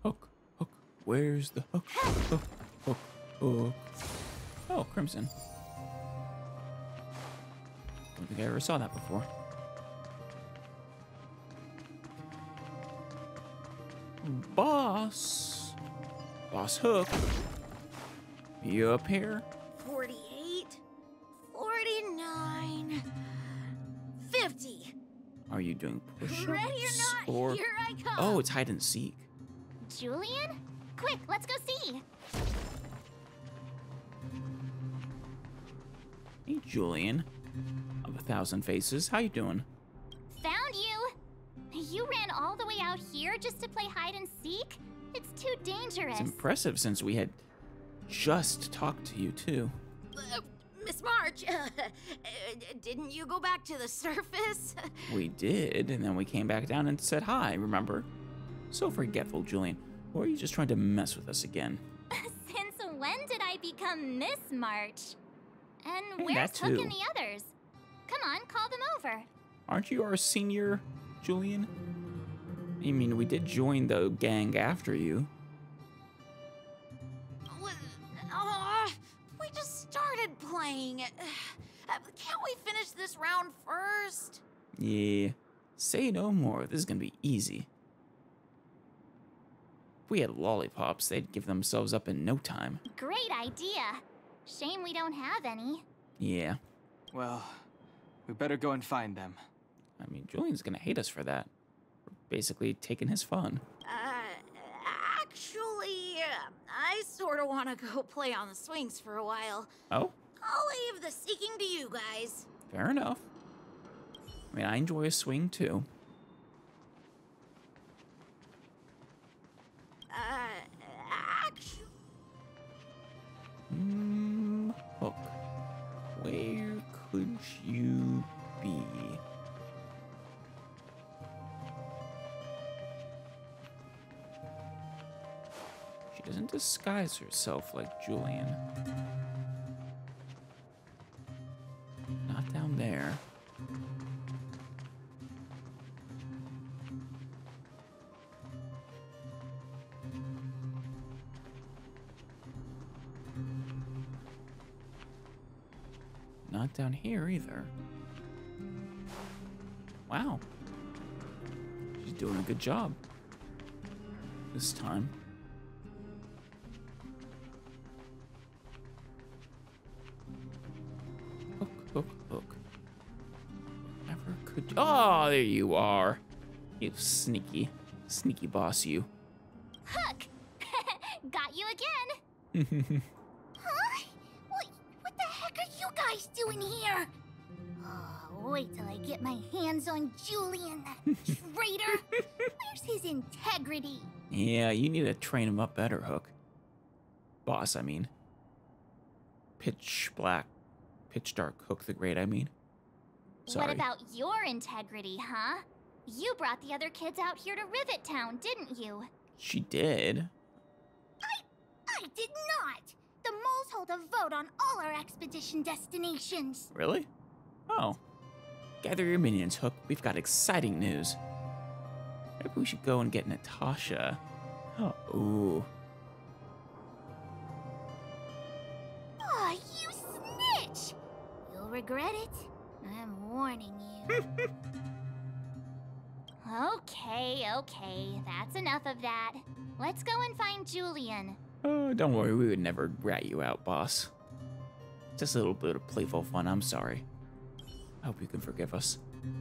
Hook, Hook, where's the Hook? Hook, Hook, Hook. Oh, Crimson. Don't think I ever saw that before. Boss, Boss Hook, you up here? forty-eight, forty-nine, fifty. Are you doing push-ups? Ready or not, or... here I come. Oh, it's hide and seek. Julian, quick, let's go see. Hey, Julian, of a thousand faces, how you doing? Found you. You ran all the way out here just to play hide and seek? It's too dangerous. It's impressive since we had just talked to you, too. Uh, Miss March, uh, didn't you go back to the surface? We did, and then we came back down and said hi, remember? So forgetful, Julian. Or are you just trying to mess with us again? Since when did I become Miss March? And hey, where's Hook and the others? Come on, call them over. Aren't you our senior... Julian? I mean, we did join the gang after you. Uh, we just started playing. Uh, can't we finish this round first? Yeah. Say no more. This is gonna be easy. If we had lollipops, they'd give themselves up in no time. Great idea. Shame we don't have any. Yeah. Well, we better go and find them. I mean, Julian's gonna hate us for that. We're basically taking his fun. Uh, actually, uh, I sort of want to go play on the swings for a while. Oh? I'll leave the seeking to you guys. Fair enough. I mean, I enjoy a swing, too. Uh, actually... Hmm, Hook. Where could you be? Doesn't disguise herself like Julian. Not down there. Not down here either. Wow. She's doing a good job this time. Oh, there you are. You sneaky, sneaky boss, you. Hook! Got you again. Huh? What, what the heck are you guys guys doing here? Oh, wait till I get my hands on Julian, that traitor. Where's his integrity? Yeah, you need to train him up better, Hook. Boss, I mean. Pitch black, pitch dark Hook the Great, I mean. Sorry. What about your integrity, huh? You brought the other kids out here to Rivet Town, didn't you? She did. I, I did not. The moles hold a vote on all our expedition destinations. Really? Oh. Gather your minions, Hook. We've got exciting news. Maybe we should go and get Natasha. Oh, ooh. Aw, oh, you snitch! You'll regret it. I'm warning you. Okay, okay. That's enough of that. Let's go and find Julian. Oh, don't worry. We would never rat you out, boss. Just a little bit of playful fun. I'm sorry. I hope you can forgive us.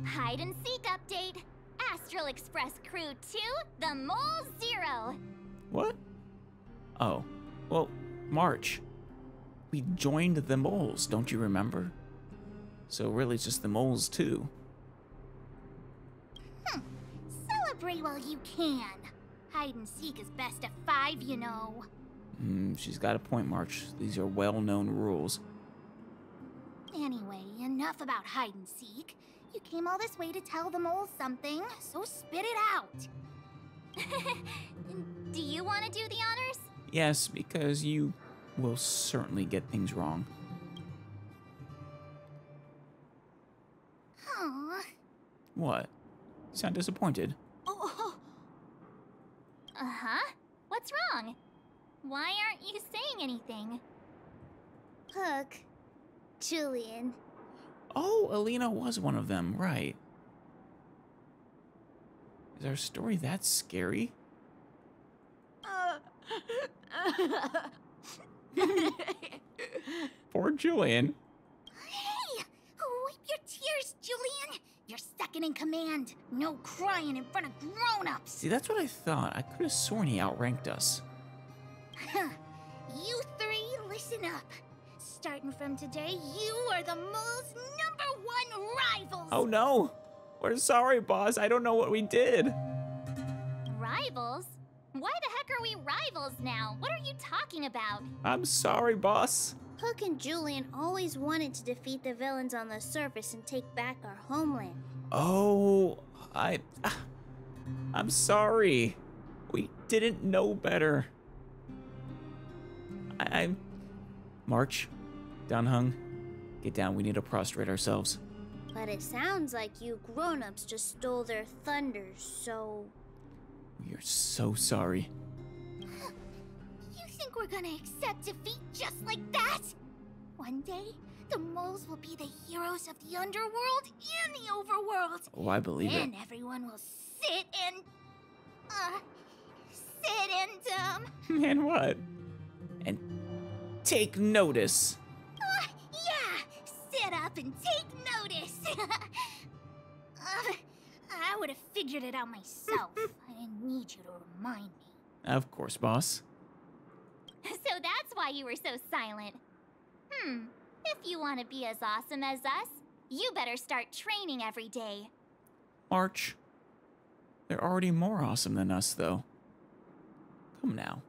Hide and seek update. Astral Express Crew two, the Mole Zero. What? Oh. Well, March. We joined the moles, don't you remember? So really it's just the moles too. Hmm. Celebrate while you can. Hide and seek is best at five, you know. Hmm, she's got a point, March. These are well-known rules. Anyway, enough about hide and seek. You came all this way to tell the moles something, so spit it out. Do you want to do the honors? Yes, because you will certainly get things wrong. Aww. What? You sound disappointed. Oh. Uh-huh. What's wrong? Why aren't you saying anything? Hook. Julian. Oh, Alina was one of them, right. Is our story that scary? Uh, Poor Julian. Hey! Wipe your tears, Julian! You're second in command. No crying in front of grown-ups. See, that's what I thought. I could have sworn he outranked us. Huh. You three, listen up. Starting from today, you are the mole's number one rivals! Oh no! We're sorry, boss. I don't know what we did. Rivals? Why the heck are we rivals now? What are you talking about? I'm sorry, boss. Hook and Julian always wanted to defeat the villains on the surface and take back our homeland. Oh, I... I'm sorry. We didn't know better. I... I'm... March. Dan Heng, get down. We need to prostrate ourselves. But it sounds like you grown-ups just stole their thunder, so... We are so sorry. You think we're gonna accept defeat just like that? One day, the moles will be the heroes of the underworld and the overworld. Oh, I believe then it. And everyone will sit and... Uh... Sit and, um... and what? And take notice. Uh, yeah! Sit up and take notice! uh, I would have figured it out myself. I didn't need you to remind me. Of course, boss. So that's why you were so silent. Hmm. If you want to be as awesome as us, you better start training every day. March. They're already more awesome than us, though. Come now.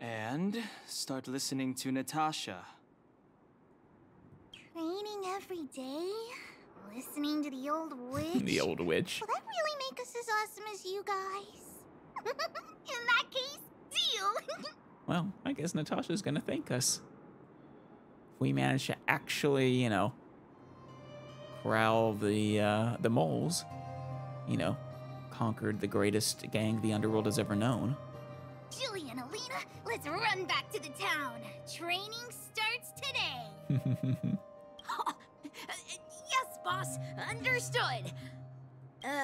And start listening to Natasha. Training every day? Listening to the old witch? The old witch. Will that really make us as awesome as you guys? In that case, deal! Well, I guess Natasha's gonna thank us. If we manage to actually, you know, corral the, uh, the moles, you know, conquered the greatest gang the underworld has ever known. Julie and Alina, let's run back to the town. Training starts today. Oh, yes, boss. Understood. Uh,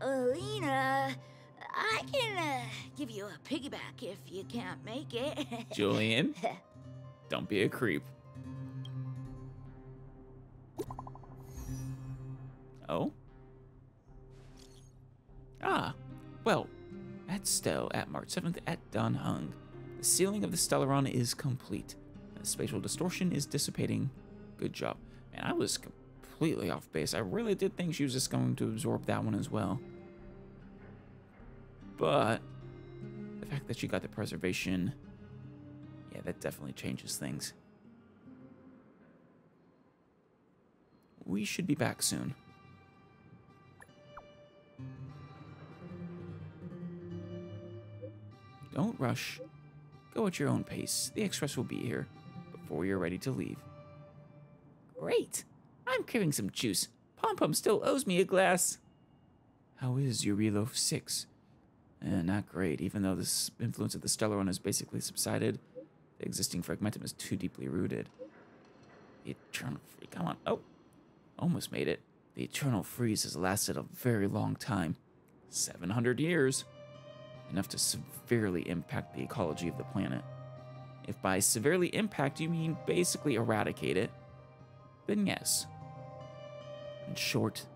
Alina, I can uh, give you a piggyback if you can't make it. Julian, don't be a creep. Oh? Ah, well... At Stell, at March seventh, at Dan Heng. The sealing of the Stellaron is complete. The spatial distortion is dissipating. Good job. Man, I was completely off base. I really did think she was just going to absorb that one as well. But the fact that she got the preservation, yeah, that definitely changes things. We should be back soon. Don't rush. Go at your own pace. The express will be here before you're ready to leave. Great! I'm craving some juice. Pom Pom still owes me a glass. How is your reloaf six? Eh, not great. Even though the influence of the Stellaron has basically subsided, the existing Fragmentum is too deeply rooted. The Eternal Freeze. Come on. Oh, almost made it. The Eternal Freeze has lasted a very long time. seven hundred years. Enough to severely impact the ecology of the planet. If by severely impact you mean basically eradicate it, then yes. In short,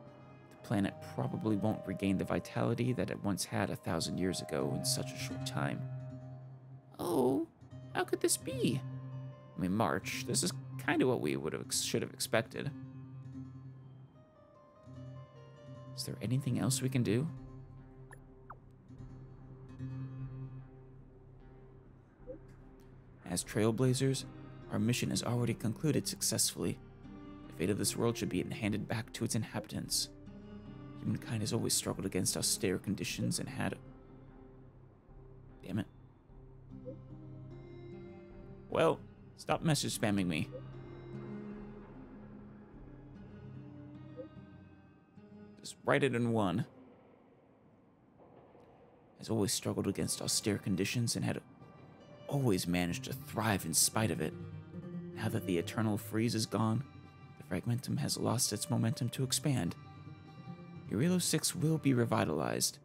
the planet probably won't regain the vitality that it once had a thousand years ago in such a short time. Oh, how could this be? I mean, March, this is kind of what we would have, should have expected. Is there anything else we can do? As Trailblazers, our mission is already concluded successfully. The fate of this world should be handed back to its inhabitants. Humankind has always struggled against austere conditions and had... Damn it. Well, stop message spamming me. Just write it in one. Has always struggled against austere conditions and had... always managed to thrive in spite of it. Now that the Eternal Freeze is gone, the Fragmentum has lost its momentum to expand. Eurelo six will be revitalized.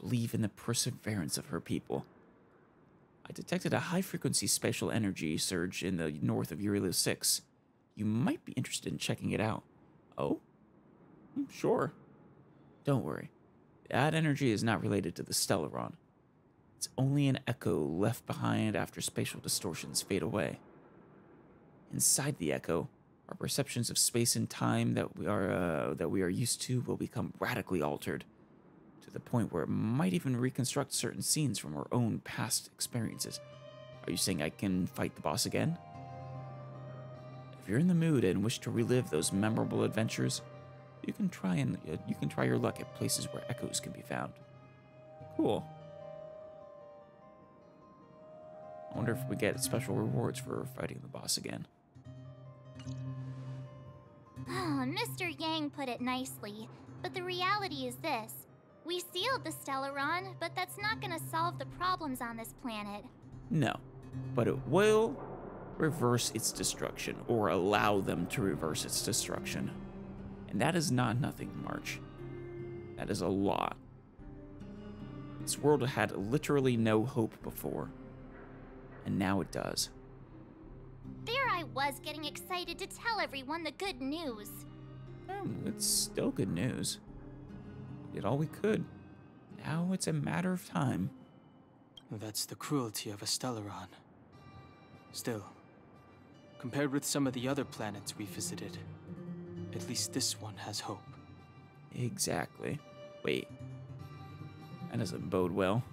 Believe in the perseverance of her people. I detected a high-frequency spatial energy surge in the north of Eurelo six. You might be interested in checking it out. Oh? Sure. Don't worry. That energy is not related to the Stellaron. It's only an echo left behind after spatial distortions fade away. Inside the echo, our perceptions of space and time that we are uh, that we are used to will become radically altered, to the point where it might even reconstruct certain scenes from our own past experiences. Are you saying I can fight the boss again? If you're in the mood and wish to relive those memorable adventures, you can try and uh, you can try your luck at places where echoes can be found. Cool. I wonder if we get special rewards for fighting the boss again. Oh, Mister Yang put it nicely, but the reality is this. We sealed the Stellaron, but that's not going to solve the problems on this planet. No, but it will reverse its destruction, or allow them to reverse its destruction. And that is not nothing, March. That is a lot. This world had literally no hope before. And now it does. There I was getting excited to tell everyone the good news. Oh, it's still good news. We did all we could. Now it's a matter of time. That's the cruelty of a Stellaron. Still, compared with some of the other planets we visited, at least this one has hope. Exactly. Wait. That doesn't bode well.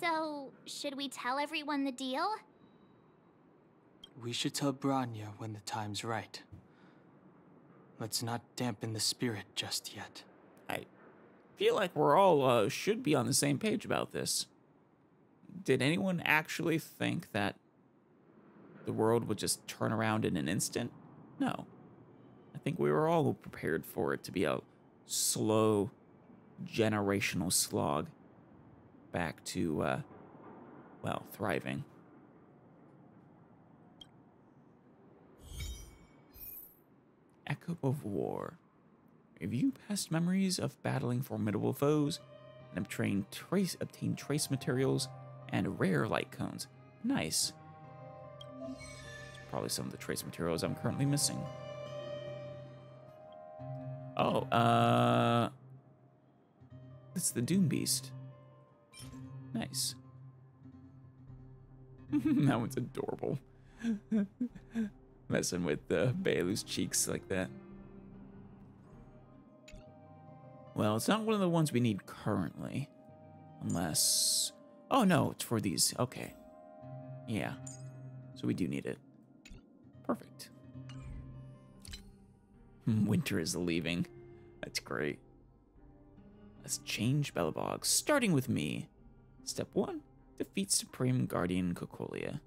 So, should we tell everyone the deal? We should tell Bronya when the time's right. Let's not dampen the spirit just yet. I feel like we're all uh, should be on the same page about this. Did anyone actually think that the world would just turn around in an instant? No. I think we were all prepared for it to be a slow, generational slog back to, uh, well, thriving. Echo of War. Review past memories of battling formidable foes and obtain trace, obtain trace materials and rare light cones. Nice. Probably some of the trace materials I'm currently missing. Oh, uh... it's the Doom Beast. Nice. That one's adorable. messing with uh, Bailu's cheeks like that. Well, it's not one of the ones we need currently. Unless... oh, no, it's for these. Okay. Yeah. So we do need it. Perfect. Winter is leaving. That's great. Let's change Belvobog, starting with me. Step one, defeat Supreme Guardian Cocolia.